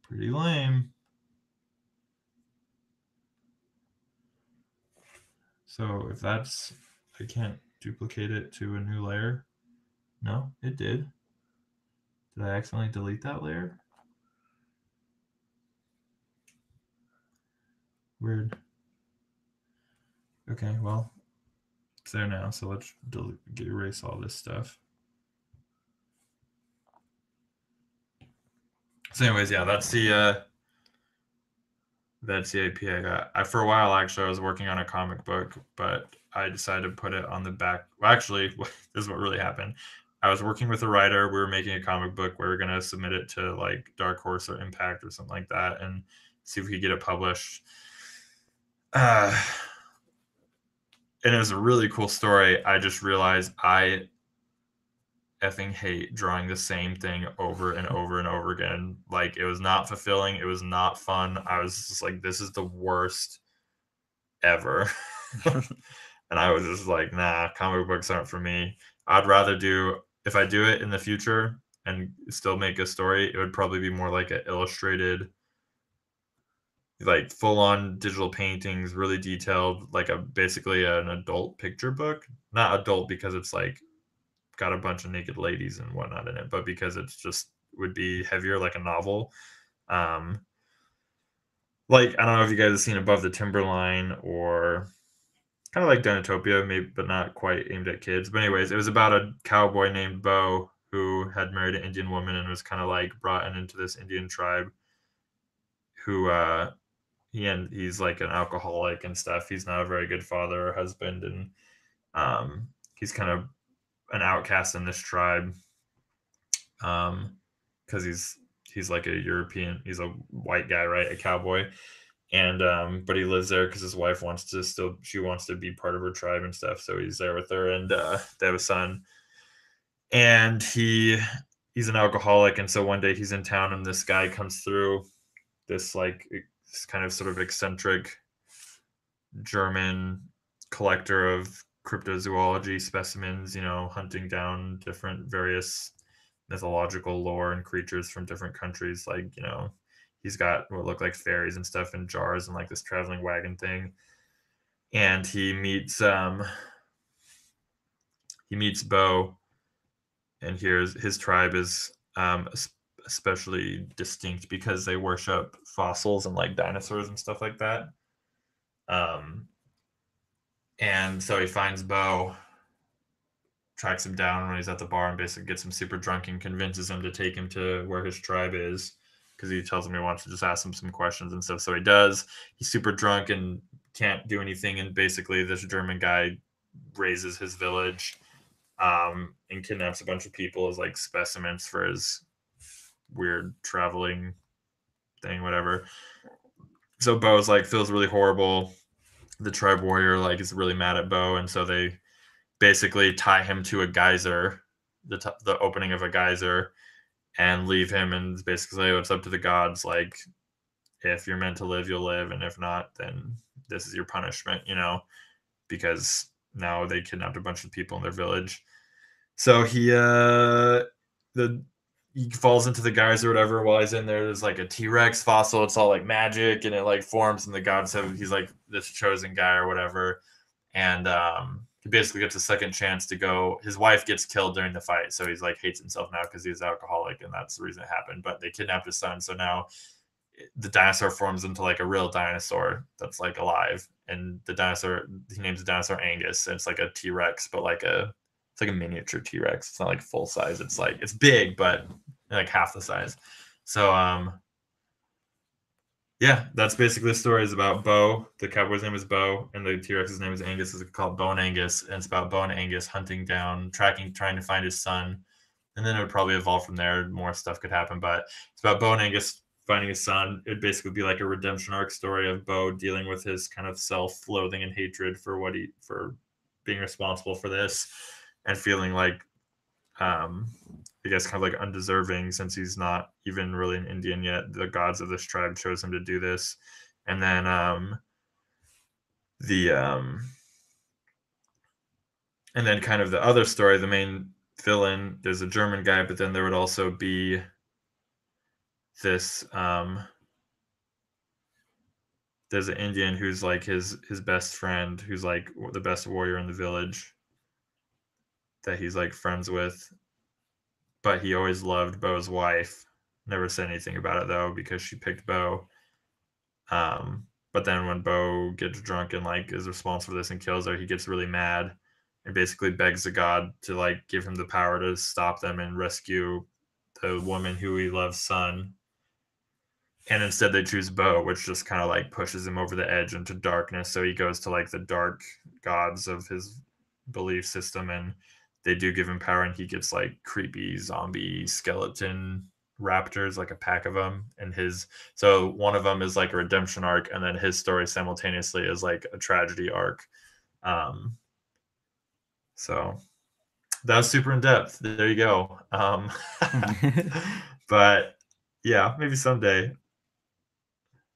Pretty lame. So if that's, I can't duplicate it to a new layer. No, it did. Did I accidentally delete that layer? Weird. Okay, well, it's there now. So let's delete, erase all this stuff. So anyways, yeah, that's the, uh, that's the A P I I got. I, for a while, actually, I was working on a comic book, but I decided to put it on the back. Well, actually, this is what really happened. I was working with a writer. We were making a comic book. We were going to submit it to like Dark Horse or Impact or something like that and see if we could get it published. Uh, and it was a really cool story. I just realized I effing hate drawing the same thing over and over and over again. Like, it was not fulfilling. It was not fun. I was just like, this is the worst ever. And I was just like, nah, comic books aren't for me. I'd rather do, if I do it in the future and still make a story, it would probably be more like an illustrated, like full-on digital paintings, really detailed, like a basically an adult picture book. Not adult because it's like got a bunch of naked ladies and whatnot in it, but because it's just would be heavier like a novel. Um, like, I don't know if you guys have seen Above the Timberline or kind of like Dinotopia, maybe, but not quite aimed at kids. But anyways, it was about a cowboy named Bo who had married an Indian woman and was kind of like brought into this Indian tribe who uh, he and he's like an alcoholic and stuff. He's not a very good father or husband, and um, he's kind of an outcast in this tribe um because he's he's like a European, he's a white guy, right, a cowboy, and um but he lives there because his wife wants to still she wants to be part of her tribe and stuff, so he's there with her, and uh they have a son, and he he's an alcoholic. And so one day he's in town and this guy comes through, this like this kind of sort of eccentric German collector of cryptozoology specimens, you know, hunting down different various mythological lore and creatures from different countries. Like, you know, he's got what look like fairies and stuff in jars and like this traveling wagon thing. And he meets um he meets Bo, and here's his tribe is um especially distinct because they worship fossils and like dinosaurs and stuff like that. Um, and so he finds Bo, tracks him down when he's at the bar, and basically gets him super drunk and convinces him to take him to where his tribe is, because he tells him he wants to just ask him some questions and stuff. So he does. He's super drunk and can't do anything, and basically this German guy raises his village um, and kidnaps a bunch of people as like specimens for his weird traveling thing, whatever. So Bo's like feels really horrible. The tribe warrior like is really mad at Bo, and so they basically tie him to a geyser, the t the opening of a geyser, and leave him, and basically it's up to the gods, like if you're meant to live, you'll live, and if not, then this is your punishment, you know, because now they kidnapped a bunch of people in their village. So he uh the he falls into the geyser or whatever. While he's in there, there's like a T-Rex fossil. It's all like magic and it like forms, and the gods have, he's like this chosen guy or whatever. And um, he basically gets a second chance to go. His wife gets killed during the fight, so he's like hates himself now because he's alcoholic and that's the reason it happened. But they kidnapped his son, so now the dinosaur forms into like a real dinosaur that's like alive. And the dinosaur, he names the dinosaur Angus, and it's like a T-Rex, but like a It's like a miniature T-Rex. It's not like full size. It's like, it's big, but like half the size. So, um, yeah, that's basically the story. Is about Bo. The cowboy's name is Bo, and the T-Rex's name is Angus. It's called Bone Angus, and it's about Bone Angus hunting down, tracking, trying to find his son. And then it would probably evolve from there. More stuff could happen, but it's about Bone Angus finding his son. It'd basically be like a redemption arc story of Bo dealing with his kind of self-loathing and hatred for what he, for being responsible for this. And feeling like, um, I guess, kind of like undeserving, since he's not even really an Indian yet. The gods of this tribe chose him to do this. And then um, the um, and then kind of the other story, the main villain, there's a German guy, but then there would also be this. Um, there's an Indian who's like his his best friend, who's like the best warrior in the village, that he's like friends with, but he always loved Bo's wife. Never said anything about it though, because she picked Bo. Um, but then when Bo gets drunk and like is responsible for this and kills her, he gets really mad and basically begs the god to like give him the power to stop them and rescue the woman who he loves son. And instead they choose Bo, which just kind of like pushes him over the edge into darkness. So he goes to like the dark gods of his belief system, and they do give him power, and he gets like creepy zombie skeleton raptors, like a pack of them. And his, so one of them is like a redemption arc, and then his story simultaneously is like a tragedy arc. Um, so that was super in depth. There you go. Um, but yeah, maybe someday.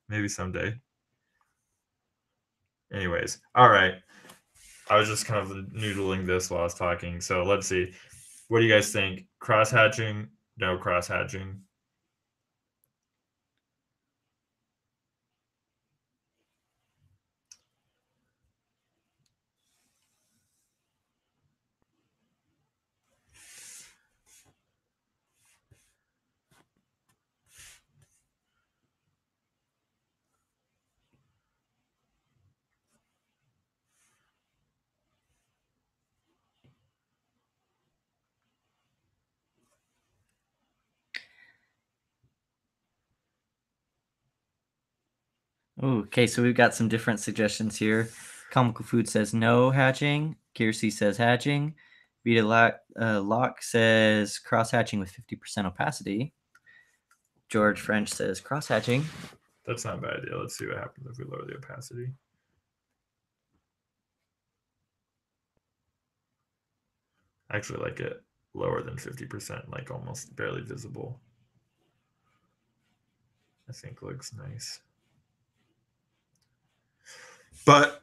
Maybe someday. Anyways, all right. I was just kind of noodling this while I was talking. So let's see. What do you guys think? Cross-hatching? No cross-hatching. Okay, so we've got some different suggestions here. Comical Food says no hatching. Kiersey says hatching. Vita Locke, uh, Locke says cross-hatching with fifty percent opacity. George French says cross-hatching. That's not a bad idea. Let's see what happens if we lower the opacity. I actually like it lower than fifty percent, like almost barely visible. I think looks nice. But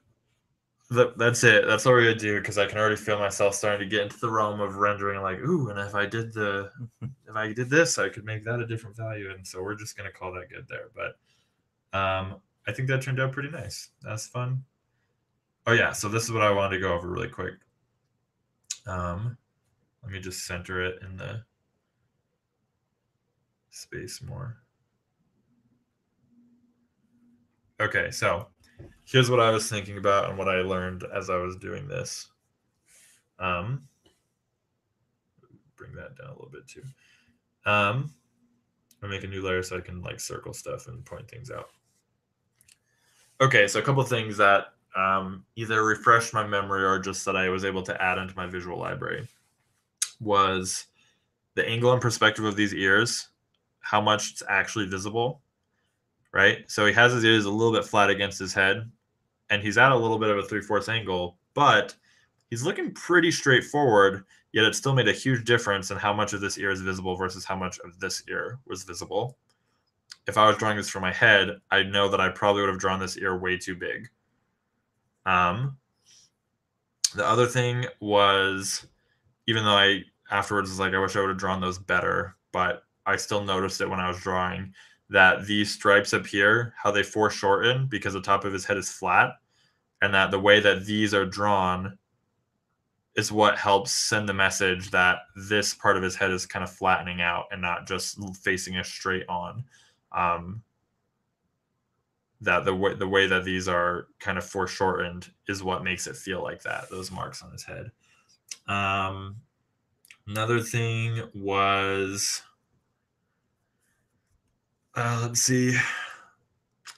th that's it. That's all we're going to do, because I can already feel myself starting to get into the realm of rendering, like, ooh, and if I did the, if I did this, I could make that a different value. And so we're just going to call that good there. But um, I think that turned out pretty nice. That's fun. Oh, yeah. So this is what I wanted to go over really quick. Um, let me just center it in the space more. Okay, so here's what I was thinking about and what I learned as I was doing this. Um, bring that down a little bit too. Um, I'll make a new layer so I can like circle stuff and point things out. Okay, so a couple of things that um, either refreshed my memory or just that I was able to add into my visual library was the angle and perspective of these ears, how much it's actually visible, right? So he has his ears a little bit flat against his head, and he's at a little bit of a three-fourths angle, but he's looking pretty straightforward, yet it still made a huge difference in how much of this ear is visible versus how much of this ear was visible. If I was drawing this from my head, I know that I probably would have drawn this ear way too big. Um, the other thing was, even though I afterwards was like, I wish I would have drawn those better, but I still noticed it when I was drawing, that these stripes up here, how they foreshorten because the top of his head is flat, and that the way that these are drawn is what helps send the message that this part of his head is kind of flattening out and not just facing us straight on. Um, that the way, the way that these are kind of foreshortened is what makes it feel like that, those marks on his head. Um, another thing was, uh, let's see.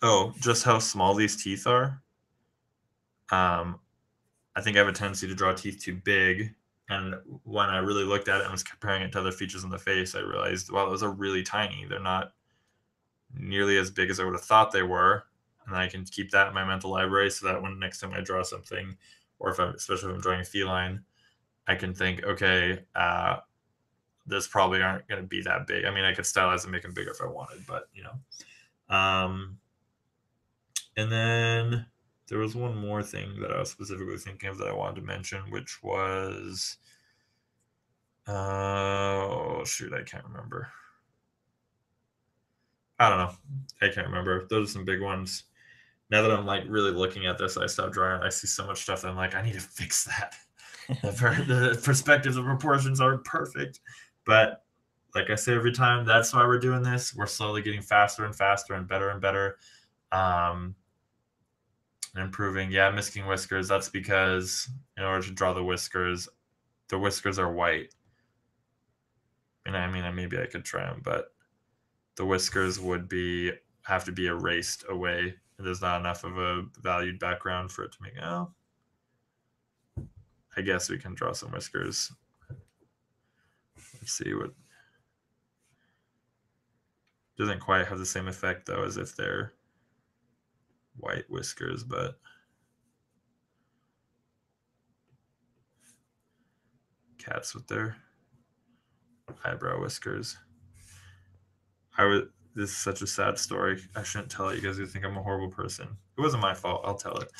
Oh, just how small these teeth are. Um, I think I have a tendency to draw teeth too big. And when I really looked at it and was comparing it to other features on the face, I realized, well, those are really tiny. They're not nearly as big as I would have thought they were. And I can keep that in my mental library so that when next time I draw something, or if I'm, especially if I'm drawing a feline, I can think, okay, uh, this probably aren't going to be that big. I mean, I could stylize and make them bigger if I wanted, but you know. Um, and then there was one more thing that I was specifically thinking of that I wanted to mention, which was, uh, oh shoot, I can't remember. I don't know. I can't remember. Those are some big ones. Now that I'm like really looking at this, I stop drawing. I see so much stuff that I'm like, I need to fix that. The perspectives and proportions aren't perfect. But like I say every time, that's why we're doing this. We're slowly getting faster and faster and better and better. Um, and improving. Yeah, misking whiskers. That's because in order to draw the whiskers, the whiskers are white. And I mean, maybe I could try them, but the whiskers would be have to be erased away. There's not enough of a valued background for it to make. Oh, I guess we can draw some whiskers. Let's see what. Doesn't quite have the same effect though as if they're white whiskers, but cats with their eyebrow whiskers. I was, this is such a sad story. I shouldn't tell it. You guys would think I'm a horrible person. It wasn't my fault. I'll tell it.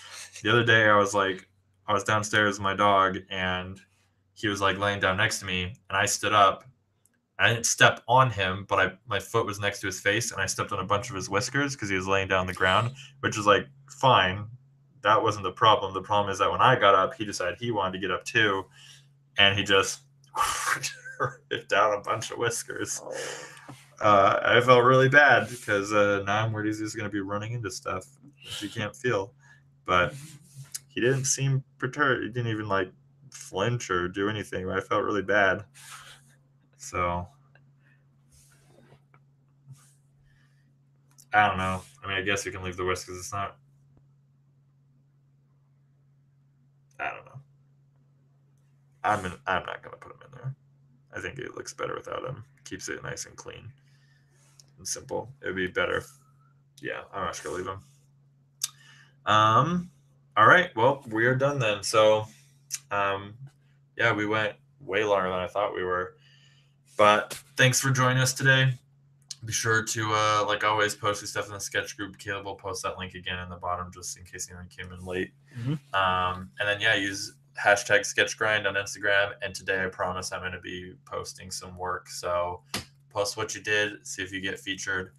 The other day I was like, I was downstairs with my dog and he was like laying down next to me and I stood up. I didn't step on him, but I, my foot was next to his face and I stepped on a bunch of his whiskers because he was laying down on the ground, which is like, fine. That wasn't the problem. The problem is that when I got up, he decided he wanted to get up too. And he just ripped down a bunch of whiskers. Uh, I felt really bad because uh, now I'm worried he's just going to be running into stuff that you can't feel. But he didn't seem perturbed. He didn't even like flinch or do anything. But I felt really bad. So I don't know. I mean, I guess we can leave the whiskers. It's not. I don't know. I'm in, I'm not going to put them in there. I think it looks better without them. Keeps it nice and clean. Simple. It would be better if, yeah, I'm just gonna leave them. Um, all right, well, we are done then. So, um, yeah, we went way longer than I thought we were, but thanks for joining us today. Be sure to, uh, like always, post your stuff in the sketch group. Caleb will post that link again in the bottom just in case anyone came in late. Mm-hmm. Um, and then, yeah, use hashtag SketchGrind on Instagram. And today, I promise I'm going to be posting some work. So, post what you did, see if you get featured.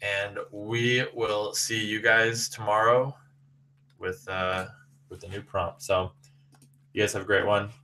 And we will see you guys tomorrow with uh, with a new prompt. So you guys have a great one.